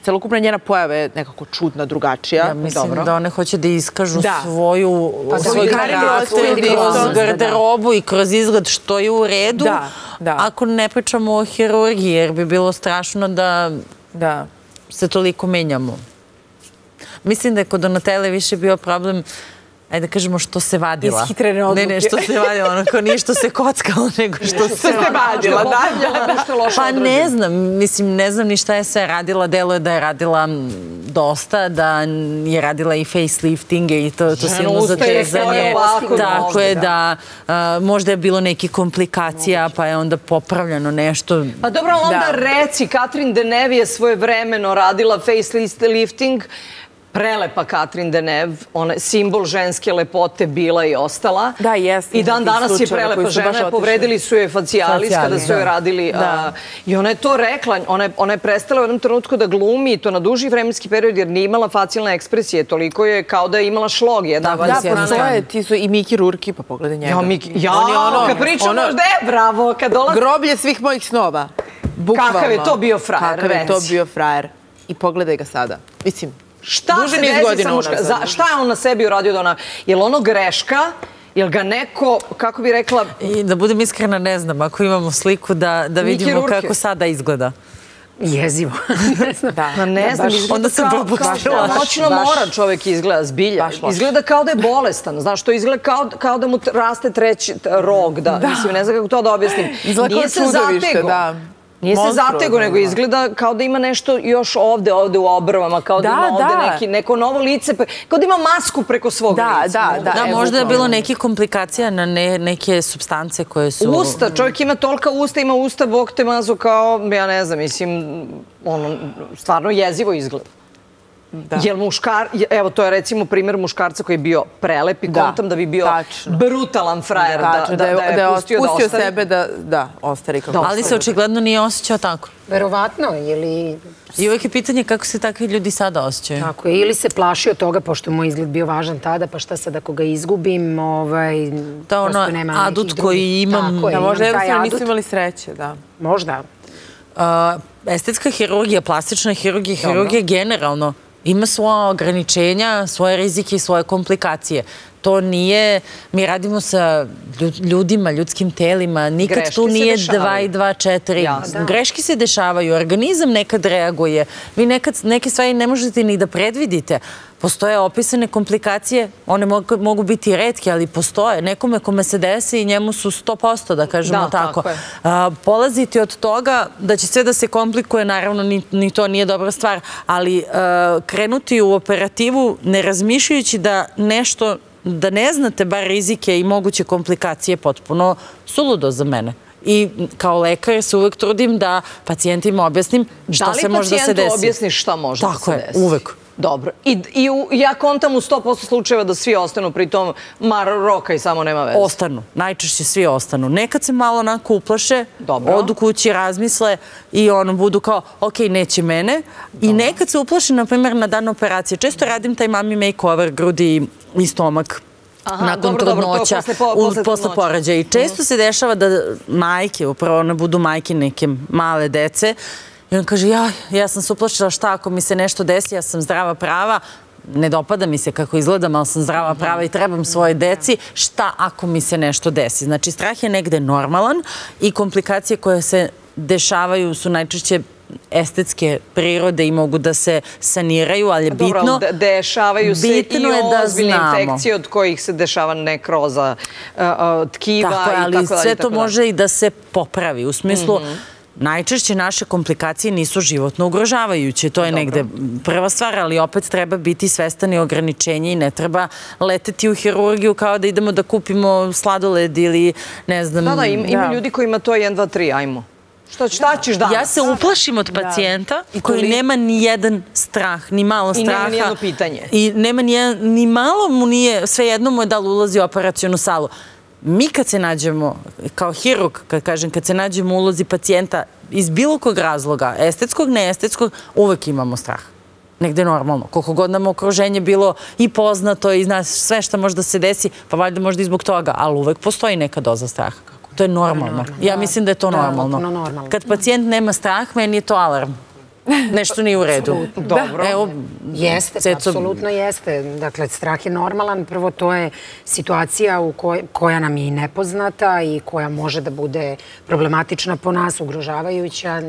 Celokupna njena pojava je nekako čudna, drugačija. Ja mislim da one hoće da iskažu svoju garderobu i kroz izgled što je u redu. Ako ne pričamo o hirurgiji, jer bi bilo strašno da se toliko menjamo. Mislim da je kod Donatelle više bio problem, ajde da kažemo, što se vadila. Ishitrene odluke. Ne, što se vadila, onako nije što se kockala, nego što se vadila. Pa ne znam, mislim, ne znam ni šta je sve radila. Delo je da je radila dosta, da je radila i faceliftinge i to silno zatezanje. Tako je da možda je bilo neki komplikacija, pa je onda popravljeno nešto. Pa dobro, onda reci, Katrin Denev je svojevremeno radila facelifting. Prelepa Katrin Denev, simbol ženske lepote bila i ostala. Da, jeste. I dan danas je prelepa žena, povredili su joj facijalis kada su joj radili. I ona je to rekla, ona je prestala u jednom trenutku da glumi, to na duži vremenski period, jer nije imala facijalne ekspresije, toliko je kao da je imala šlog. Da, postoje, ti su i Miki Rurki, pa pogledaj njega. Ja, kad pričam, možda je bravo, kad dolazi... Groblje svih mojih snova, bukvalno. Kakav je to bio frajer, već. Kakav je to bio frajer. I pogledaj ga sada. Mislim, šta se desi sa muška? Šta je on na sebi uradio da ona... Je li ono greška? Je li ga neko, kako bi rekla... Da budem iskrena, ne znam. Ako imamo sliku da vidimo kako sada izgleda. Jezivo. Ne znam. Pa ne znam. Onda sam propustila. Noćno mora čovjek izgleda zbilja. Izgleda kao da je bolestan. Znaš, to izgleda kao da mu raste treći rog. Mislim, ne znam kako to da objasnim. Nije se zategao. Nije se zatego, nego izgleda kao da ima nešto još ovde u obrvama, kao da ima ovde neko novo lice, kao da ima masku preko svog lica. Da, možda je bilo nekih komplikacija na neke substance koje su... Usta, čovjek ima tolika usta, ima usta, bok te mazu kao, ja ne znam, mislim, ono, stvarno jezivo izgleda. Jer muškar, evo to je recimo primjer muškarca koji je bio prelep i kontam da bi bio brutalan frajer da je pustio sebe da ostari kako ostari. Ali se očigledno nije osjećao tako. Verovatno, ili... I uvijek je pitanje kako se takvi ljudi sada osjećaju. Tako je, ili se plašio toga, pošto mu je izgled bio važan tada, pa šta sad ako ga izgubim, to ono adut koji imam. Možda jednostavno nisu imali sreće, da. Možda. Estetska hirurgija, plastična hirurgija, hirurgija generalno ima svoje ograničenja, svoje rizike i svoje komplikacije. To nije, mi radimo sa ljudima, ljudskim telima, nikad tu nije 2 i 2, 4. Greške se dešavaju, organizam nekad reaguje, vi neke stvari ne možete ni da predvidite. Postoje opisane komplikacije, one mogu biti retke, ali postoje. Nekome kome se desi i njemu su 100%, da kažemo tako. Polaziti od toga da će sve da se komplikuje, naravno ni to nije dobra stvar, ali krenuti u operativu ne razmišljajući da nešto, da ne znate bar rizike i moguće komplikacije, potpuno suludo za mene. I kao lekar se uvek trudim da pacijentima objasnim šta se može da se desi. Da li pacijentu objasniš šta može da se desi? Tako je, uvek. Dobro. I ja kontam u 100% slučajeva da svi ostanu, pri tom mar roka i samo nema veze. Ostanu. Najčešće svi ostanu. Nekad se malo onako uplaše, odu kući, razmisle i ono budu kao, ok, neće mene. I nekad se uplaše, na primjer, na dan operacije. Često radim taj mami makeover, grudi i stomak. Nakon trudnoća, posle porođaja. I često se dešava da majke, upravo one budu majke neke male dece, i on kaže, ja sam se uplašila, šta ako mi se nešto desi, ja sam zdrava prava, ne dopada mi se kako izgledam, ali sam zdrava prava i trebam svoje deci, šta ako mi se nešto desi? Znači, strah je negde normalan i komplikacije koje se dešavaju su najčešće estetske prirode i mogu da se saniraju, ali je bitno... Dobro, dešavaju se i ozbiljne infekcije od kojih se dešava nekroza tkiva i tako dalje. Tako, ali sve to može i da se popravi. U smislu, najčešće naše komplikacije nisu životno ugrožavajuće. To je negde prva stvar, ali opet treba biti svestan i ograničenje i ne treba leteti u hirurgiju kao da idemo da kupimo sladoled ili ne znam... Da, ima ljudi kojima to je 1, 2, 3, ajmo. Šta ćeš danas? Ja se uplašim od pacijenta koji nema ni jedan strah, ni malo straha. I nema ni jedno pitanje. I nema ni malo mu nije, svejedno mu je da li ulazi u operacionu salu. Mi kad se nađemo, kao hirurg, kad se nađemo u ulozi pacijenta iz bilo kog razloga, estetskog, neestetskog, uvek imamo strah. negde normalno. Koliko god nam okruženje bilo i poznato i znaš sve što možda se desi, pa valjda možda i zbog toga, ali uvek postoji neka doza straha. To je normalno. Ja mislim da je to normalno. Kad pacijent nema strah, meni je to alarm. Nešto nije u redu. Dobro. Jeste, apsolutno jeste. Dakle, strah je normalan. Prvo, to je situacija koja nam je i nepoznata i koja može da bude problematična po nas, ugrožavajuća,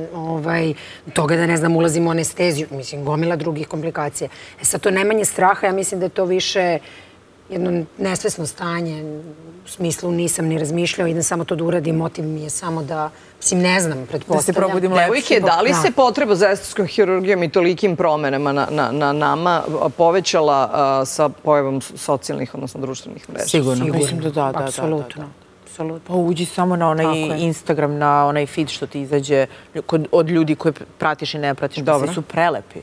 toga da, ne znam, ulazimo u anesteziju. Mislim, gomila drugih komplikacija. Sad, to nemanje straha, ja mislim da je to više jedno nesvesno stanje. U smislu, nisam ni razmišljao, idem samo to da uradim, motiv mi je samo da, mislim, ne znam, pretpostavljam. Da se probudim lepši. Devojke, da li se potreba za estetskom hirurgijom i tolikim promenama na nama povećala sa pojavom socijalnih, odnosno društvenih mreža? Sigurno. Mislim da da. Apsolutno. Pa uđi samo na onaj Instagram, na onaj feed što ti izađe od ljudi koje pratiš i ne pratiš. Dobro. Svi su prelepi.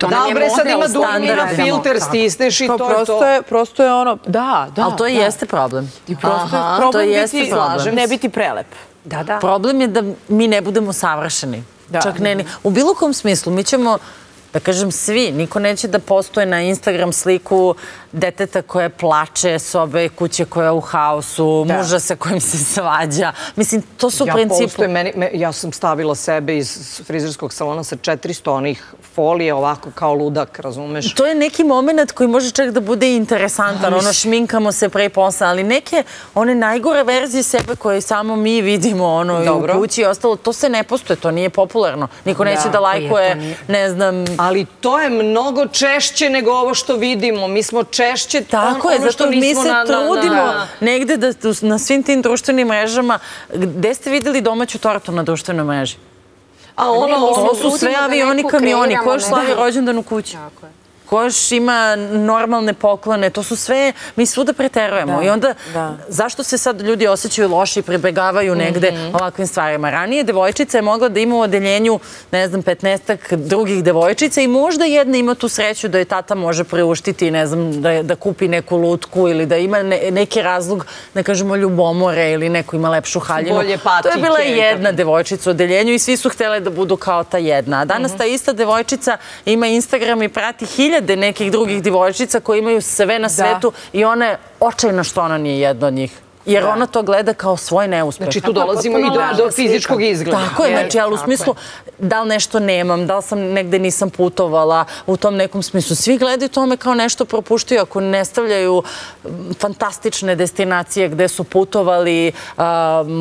Da, bre, sad ima dugmina, filter stisneš i to. Prosto je ono, da. Ali to i jeste problem. I prosto je problem ne biti prelep. Da. Problem je da mi ne budemo savršeni. Čak ne, u bilo kom smislu. Mi ćemo, da kažem, svi, niko neće da postoje na Instagram sliku deteta koje plače, sobe, kuće koja je u haosu, muža sa kojim se svađa. Mislim, to su u principu... Ja sam stavila sebe iz frizerskog salona sa 400 onih folije, ovako kao ludak, razumeš? To je neki moment koji može čak da bude interesantan, ono šminkamo se pre i posle, ali neke one najgore verzije sebe koje samo mi vidimo, ono, i u kući i ostalo, to se ne postoje, to nije popularno. Niko neće da lajkuje, ne znam... Ali to je mnogo češće nego ovo što vidimo, mi smo češće tako je, zato mi se trudimo negde na svim tim društvenim mrežama. Gde ste vidjeli domaću tortu na društvenoj mreži? A ono, to su sve avioni, kamioni, ko još slavi rođendan u kući? Tako je. Ko još ima normalne poklone, to su sve, mi svuda preterujemo. I onda, zašto se sad ljudi osjećaju loše i pribegavaju negde ovakvim stvarima? Ranije devojčica je mogla da ima u odeljenju, ne znam, 15-ak drugih devojčica i možda jedna ima tu sreću da je tata može priuštiti, ne znam, da kupi neku lutku ili da ima neki razlog, ne kažemo, ljubomore ili neko ima lepšu haljinu. Bolje patike. To je bila jedna devojčica u odeljenju i svi su htele da budu kao ta jedna. A danas ta ista devojčica ima Instagram i prati hiljade nekih drugih devojčica koji imaju sve na svetu i ona je očajna što ona nije jedna od njih. Jer ona to gleda kao svoj neuspeh. Znači tu dolazimo i do fizičkog izgleda. Tako je, znači, ali u smislu da li nešto nemam, da li sam negde nisam putovala, u tom nekom smislu. Svi gledaju tome kao nešto propuštaju ako ne stavljaju fantastične destinacije gde su putovali,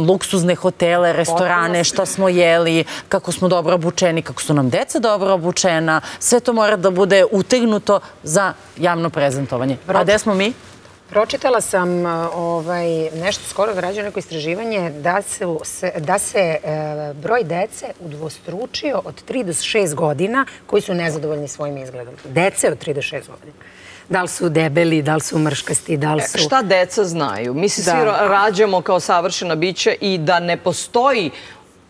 luksuzne hotele, restorane, šta smo jeli, kako smo dobro obučeni, kako su nam deca dobro obučena. Sve to mora da bude utegnuto za javno prezentovanje. A gde smo mi? Pročitala sam nešto skoro zarađeno neko istraživanje da se broj dece udvostručio od 3 do 6 godina koji su nezadovoljni svojim izgledom. Dece od 3 do 6 godina. Da li su debeli, da li su mrškasti, da li su... Šta deca znaju? Mi se svi rađamo kao savršena bića i da ne postoji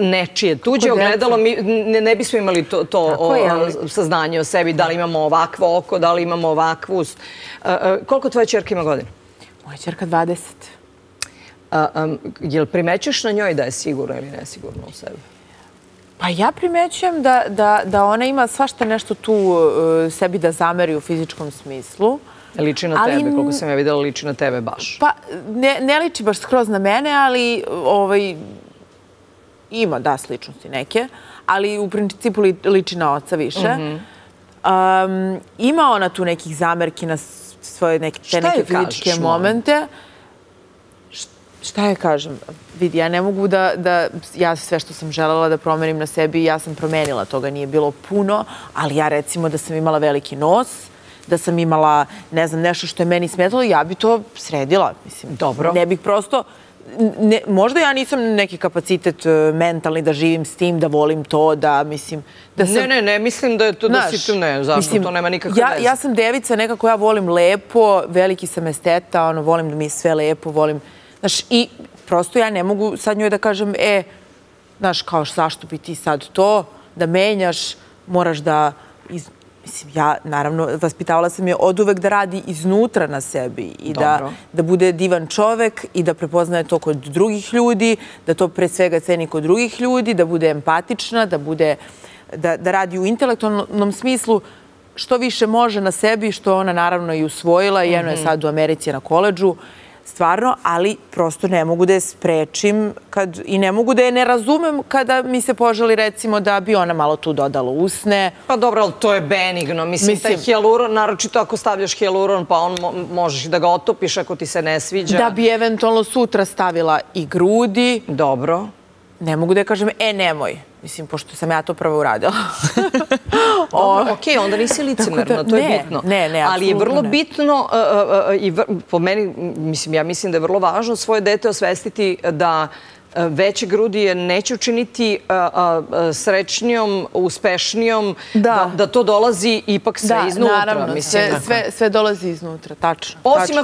nečije tuđe ogledalo, mi ne bismo imali to saznanje o sebi, da li imamo ovakvo oko, da li imamo ovakvu. Koliko tvoja ćerka ima godina? Moja ćerka 20. Jel primećuješ na njoj da je sigurna ili nesigurna u sebi? Pa ja primećujem da ona ima svašta nešto tu sebi da zameri u fizičkom smislu. Liči na tebe, koliko sam ja videla, liči na tebe baš. Pa ne liči baš skroz na mene, ali ima, da, sličnosti neke, ali u principu liči na oca više. Ima ona tu nekih zamerki na svoje neke fizičke momente. Šta je kažem? Vidi, ja ne mogu ja sve što sam želela da promenim na sebi, ja sam promenila, toga nije bilo puno, ali ja recimo da sam imala veliki nos, da sam imala, ne znam, nešto što je meni smetalo, ja bi to sredila. Dobro. Ne bih prosto... Možda ja nisam neki kapacitet mentalni da živim s tim, da volim to, da mislim... Ne, mislim da je to da si tu ne, zašto to nema nikakve veze. Ja sam devica, nekako ja volim lepo, veliki sam esteta, volim da mi je sve lepo, volim... Znaš, i prosto ja ne mogu sad njoj da kažem, znaš, kao zašto bi ti sad to, da menjaš, moraš da... Mislim, ja, naravno, vaspitavala sam je od uvek da radi iznutra na sebi i da bude divan čovek i da prepoznaje to kod drugih ljudi, da to pre svega ceni kod drugih ljudi, da bude empatična, da radi u intelektualnom smislu što više može na sebi, što ona naravno i usvojila, i jedno je sad u Americi na koleđu, stvarno, ali prosto ne mogu da je sprečim i ne mogu da je ne razumem kada mi se poželi, recimo, da bi ona malo tu dodala usne. Pa dobro, ali to je benigno. Mislim, taj hijaluron, naročito ako stavljaš hijaluron, pa on možeš da ga otopiš ako ti se ne sviđa. Da bi eventualno sutra stavila i grudi. Dobro. Ne mogu da je kažem, nemoj. Mislim, pošto sam ja to prvo uradila. Okej, onda nisi licemerna, to je bitno. Ne, ali je vrlo bitno, i po meni, mislim, ja mislim da je vrlo važno svoje dete osvestiti da veće grudi je neće učiniti srećnijom, uspešnijom, da to dolazi ipak sve iznutra. Da, naravno, sve dolazi iznutra, tačno. Osim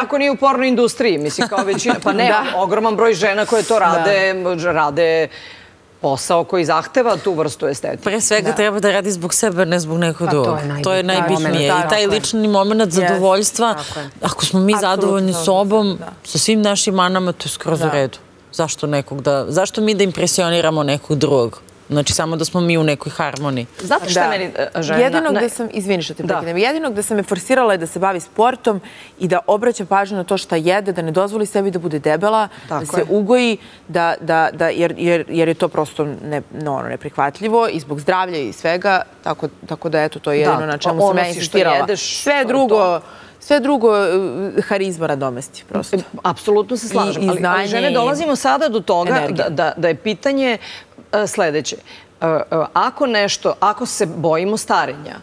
ako nije u pornoj industriji, mislim, kao većina. Pa ne, ogroman broj žena koje to rade posao koji zahteva tu vrstu estetike. Pre svega treba da radi zbog sebe, ne zbog nekog drugog. To je najbitnije. I taj lični moment zadovoljstva, ako smo mi zadovoljni sobom, sa svim našim manama, to je skroz u redu. Zašto mi da impresioniramo nekog drugog? Znači, samo da smo mi u nekoj harmoniji. Znate što je meni žena? Jedino gde sam me forsirala je da se bavi sportom i da obraća pažnju na to šta jede, da ne dozvoli sebi da bude debela, da se ugoji, jer je to prosto neprihvatljivo i zbog zdravlja i svega, tako da eto, to je jedino na čemu sam ja insistirala. Sve drugo harizma radomesti, prosto. Apsolutno se slažem, ali žene, dolazimo sada do toga da je pitanje sljedeće. Ako se bojimo starenja,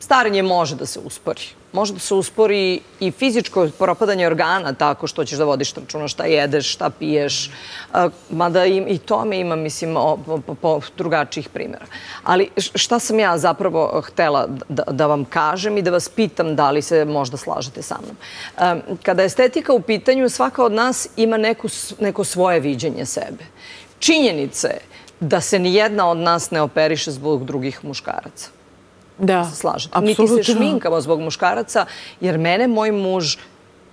starenje može da se uspori. Može da se uspori i fizičko propadanje organa tako što ćeš da vodiš računa šta jedeš, šta piješ. Mada i tome ima, mislim, po drugačijih primjera. Ali šta sam ja zapravo htela da vam kažem i da vas pitam da li se možda slažete sa mnom. Kada je estetika u pitanju, svaka od nas ima neko svoje viđenje sebe. Činjenica je da se nijedna od nas ne operiše zbog drugih muškaraca. Da, apsolutno. Niti se šminkamo zbog muškaraca, jer mene moj muž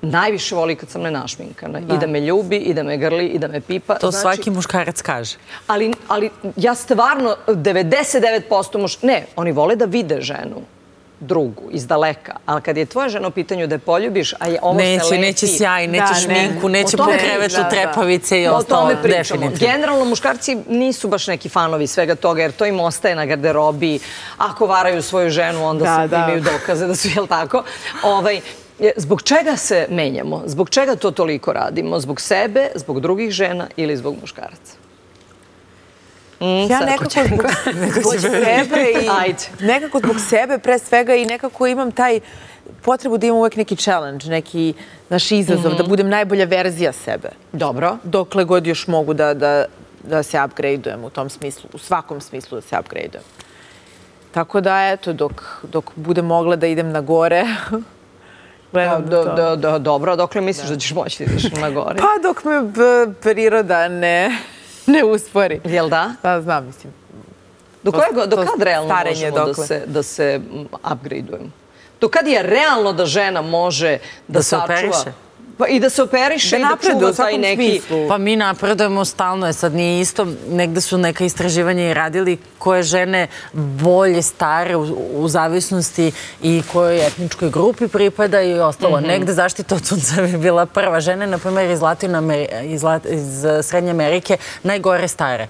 najviše voli kad sam nenašminkana. I da me ljubi, i da me grli, i da me pipa. To svaki muškarac kaže. Ali ja stvarno 99% ne, oni vole da vide ženu drugu, iz daleka. Ali kad je tvoja žena u pitanju da je poljubiš, a ovo se leti... Neće sjaj, neće šminku, neće po krevetu trepavice i ostalo. O tome pričamo. Generalno, muškarci nisu baš neki fanovi svega toga, jer to im ostaje na garderobi. Ako varaju svoju ženu, onda imaju dokaze da su, jel tako? Zbog čega se menjamo? Zbog čega to toliko radimo? Zbog sebe, zbog drugih žena ili zbog muškaraca? Ja nekako zbog sebe pre svega i nekako imam taj potrebu da imam uvek neki challenge, neki naš izazov, da budem najbolja verzija sebe. Dobro. Dokle god još mogu da se upgrade-ujem u tom smislu, u svakom smislu da se upgrade-ujem. Tako da, eto, dok budem mogla da idem na gore... Dobro, dokle misliš da ćeš moći da ideš na gore? Pa dok me priroda ne uspori. Jel da? Da, znam, mislim. Do kad realno možemo da se upgradeujemo? Do kad je realno da žena može da sačuva? I da se operiše i da čuva taj neki... Pa mi napredujemo stalno, sad nije isto. Negde su neka istraživanja i radili koje žene bolje stare u zavisnosti i kojoj etničkoj grupi pripada i ostalo. Negde zaštita od sunca bi bila prva. Žene, na primjer, iz Srednje Amerike najgore stare.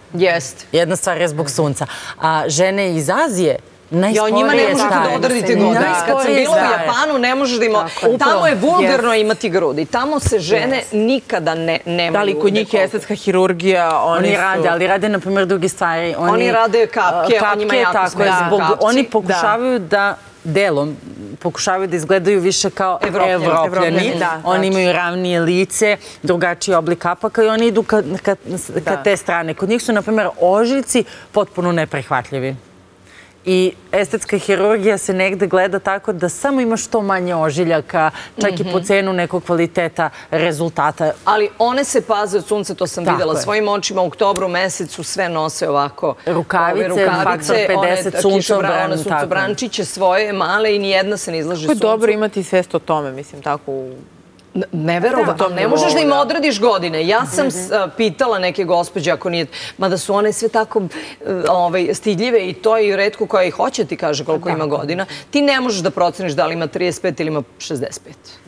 Jedna stvar je zbog sunca. A žene iz Azije najsporije stare. Ja, njima ne možete da odradite grudi. Kad sam bila u Japanu, ne možeš da ima... Tamo je vulgarno imati grudi. Tamo se žene nikada ne mogu... Da li kod njih je estetska hirurgija, oni rade, ali rade, na primjer, druge stvari. Oni rade kapke, on njima jako svoje kapci. Oni pokušavaju da delom, pokušavaju da izgledaju više kao evropljani. Oni imaju ravnije lice, drugačiji oblik kapaka i oni idu ka te strane. Kod njih su, na primjer, ožiljci potpuno neprihvatljivi. I estetska hirurgija se negde gleda tako da samo ima što manje ožiljaka, čak i po cenu nekog kvaliteta rezultata. Ali one se paze od sunca, to sam videla svojim očima. U oktobru mesecu sve nose ovako rukavice, faktor 50, suncobrančiće svoje male i nijedna se ne izlaže suncu. Dobro imati svest o tome, mislim, tako u... Neverovatno, ne možeš da im odrediš godine. Ja sam pitala neke gospođe, ako nije, mada su one sve tako stidljive i to je retko koja ih hoće ti kaže koliko ima godina. Ti ne možeš da proceniš da li ima 35 ili ima 65.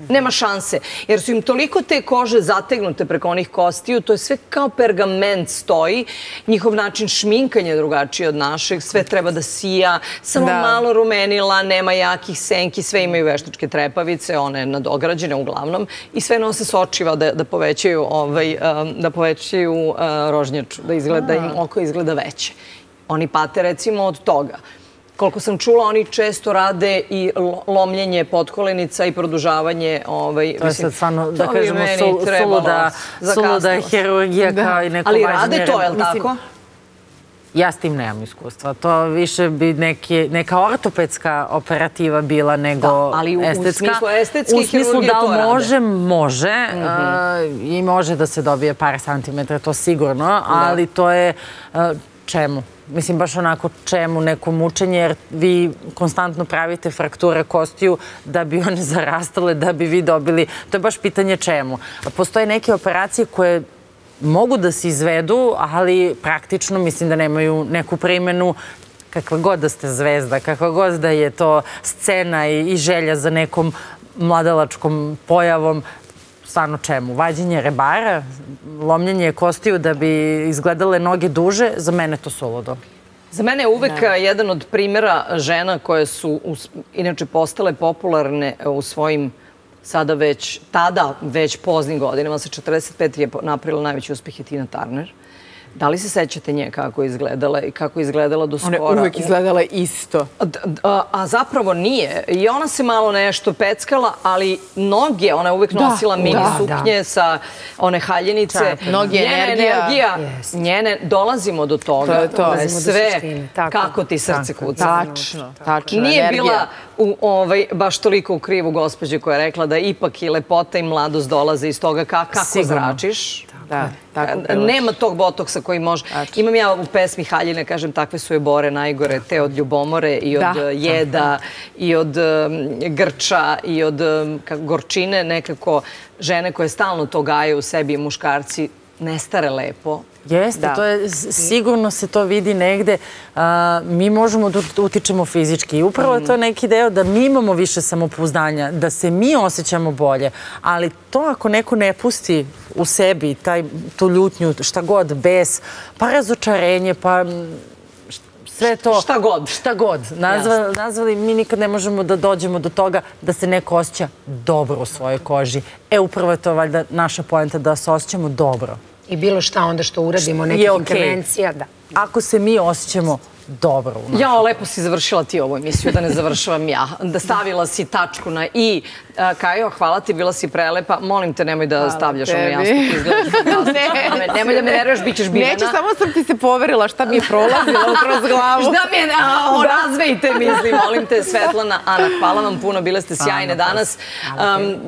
Nema šanse, jer su im toliko te kože zategnute preko onih kostiju, to je sve kao pergament stoji, njihov način šminkanja je drugačiji od našeg, sve treba da sija, samo malo rumenila, nema jakih senki, sve imaju veštačke trepavice, one nadograđene uglavnom i sve nose sočiva da povećaju rožnjaču, da im oko izgleda veće. Oni pate recimo od toga. Koliko sam čula, oni često rade i lomljenje potkolenica i produžavanje... To je sad stvarno, da kažemo, suluda je hirurgija kao i neko važnije... Ali rade to, je li tako? Ja s tim nemam iskustva. To više bi neka ortopedska operativa bila nego estetska. Da, ali u smislu estetske hirurgije to rade. U smislu da može i može da se dobije par santimetra, to sigurno, ali to je čemu? Mislim, baš onako čemu neko mučenje, jer vi konstantno pravite frakture kostiju da bi one zarastale, da bi vi dobili... To je baš pitanje čemu. Postoje neke operacije koje mogu da se izvedu, ali praktično mislim da nemaju neku primjenu kakva god da ste zvezda, kakva god da je to scena i želja za nekom mladalačkom pojavom. Stvarno čemu? Vađenje rebara, lomljenje kostiju da bi izgledale noge duže, za mene to suludo. Za mene je uvek jedan od primjera žena koje su inače postale popularne u svojim tada već poznim godinama, sa 45 je napravila najveći uspeh je Tina Turner. Da li se sećate nje kako je izgledala i kako je izgledala do skora? Ona je uvek izgledala isto. A zapravo nije. I ona se malo nešto peckala, ali noge, ona je uvek nosila mini suknje sa one haljenice. Noge, energija. Njene, dolazimo do toga. To je sve kako ti srce kuca. Tačno. Nije bila baš toliko u krivu gospođe koja je rekla da ipak i lepota i mladost dolaze iz toga kako zračiš. Nema tog botoksa koji može. Imam ja u pesmi Haljine, kažem, takve su joj bore najgore, te od ljubomore i od jeda i od grča i od gorčine, nekako žene koje stalno to gaje u sebi i muškarci ne stare lepo. Jeste, sigurno se to vidi negde. Mi možemo da utičemo fizički i upravo to je neki deo da mi imamo više samopouzdanja, da se mi osjećamo bolje, ali to ako neko ne pusti u sebi tu ljutnju, šta god, bes, pa razočarenje, pa... Šta god. Nazvali, mi nikad ne možemo da dođemo do toga da se neko osjeća dobro u svojoj koži. Upravo je to valjda naša poenta, da se osjećamo dobro. I bilo šta onda što uradimo, neke intervencija. Ako se mi osjećamo dobro. Jao, lepo si završila ti ovu emisiju, da ne završavam ja. Da stavila si tačku na i. Kajo, hvala ti, bila si prelepa. Molim te, nemoj da stavljaš ono jasno. Nemoj da me nerviraš, bit ćeš biljena. Neću, samo sam ti se poverila šta mi je prolazila kroz glavu. Šta mi je, razvejte misli. Molim te, Svetlana, Ana, hvala vam puno, bile ste sjajne danas.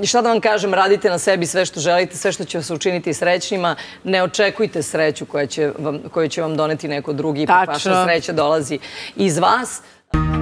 Šta da vam kažem, radite na sebi sve što želite, sve što će vas učiniti srećnima. Ne očekujte sreću koju će vam doneti neko drugi, pa sreća dolazi iz vas.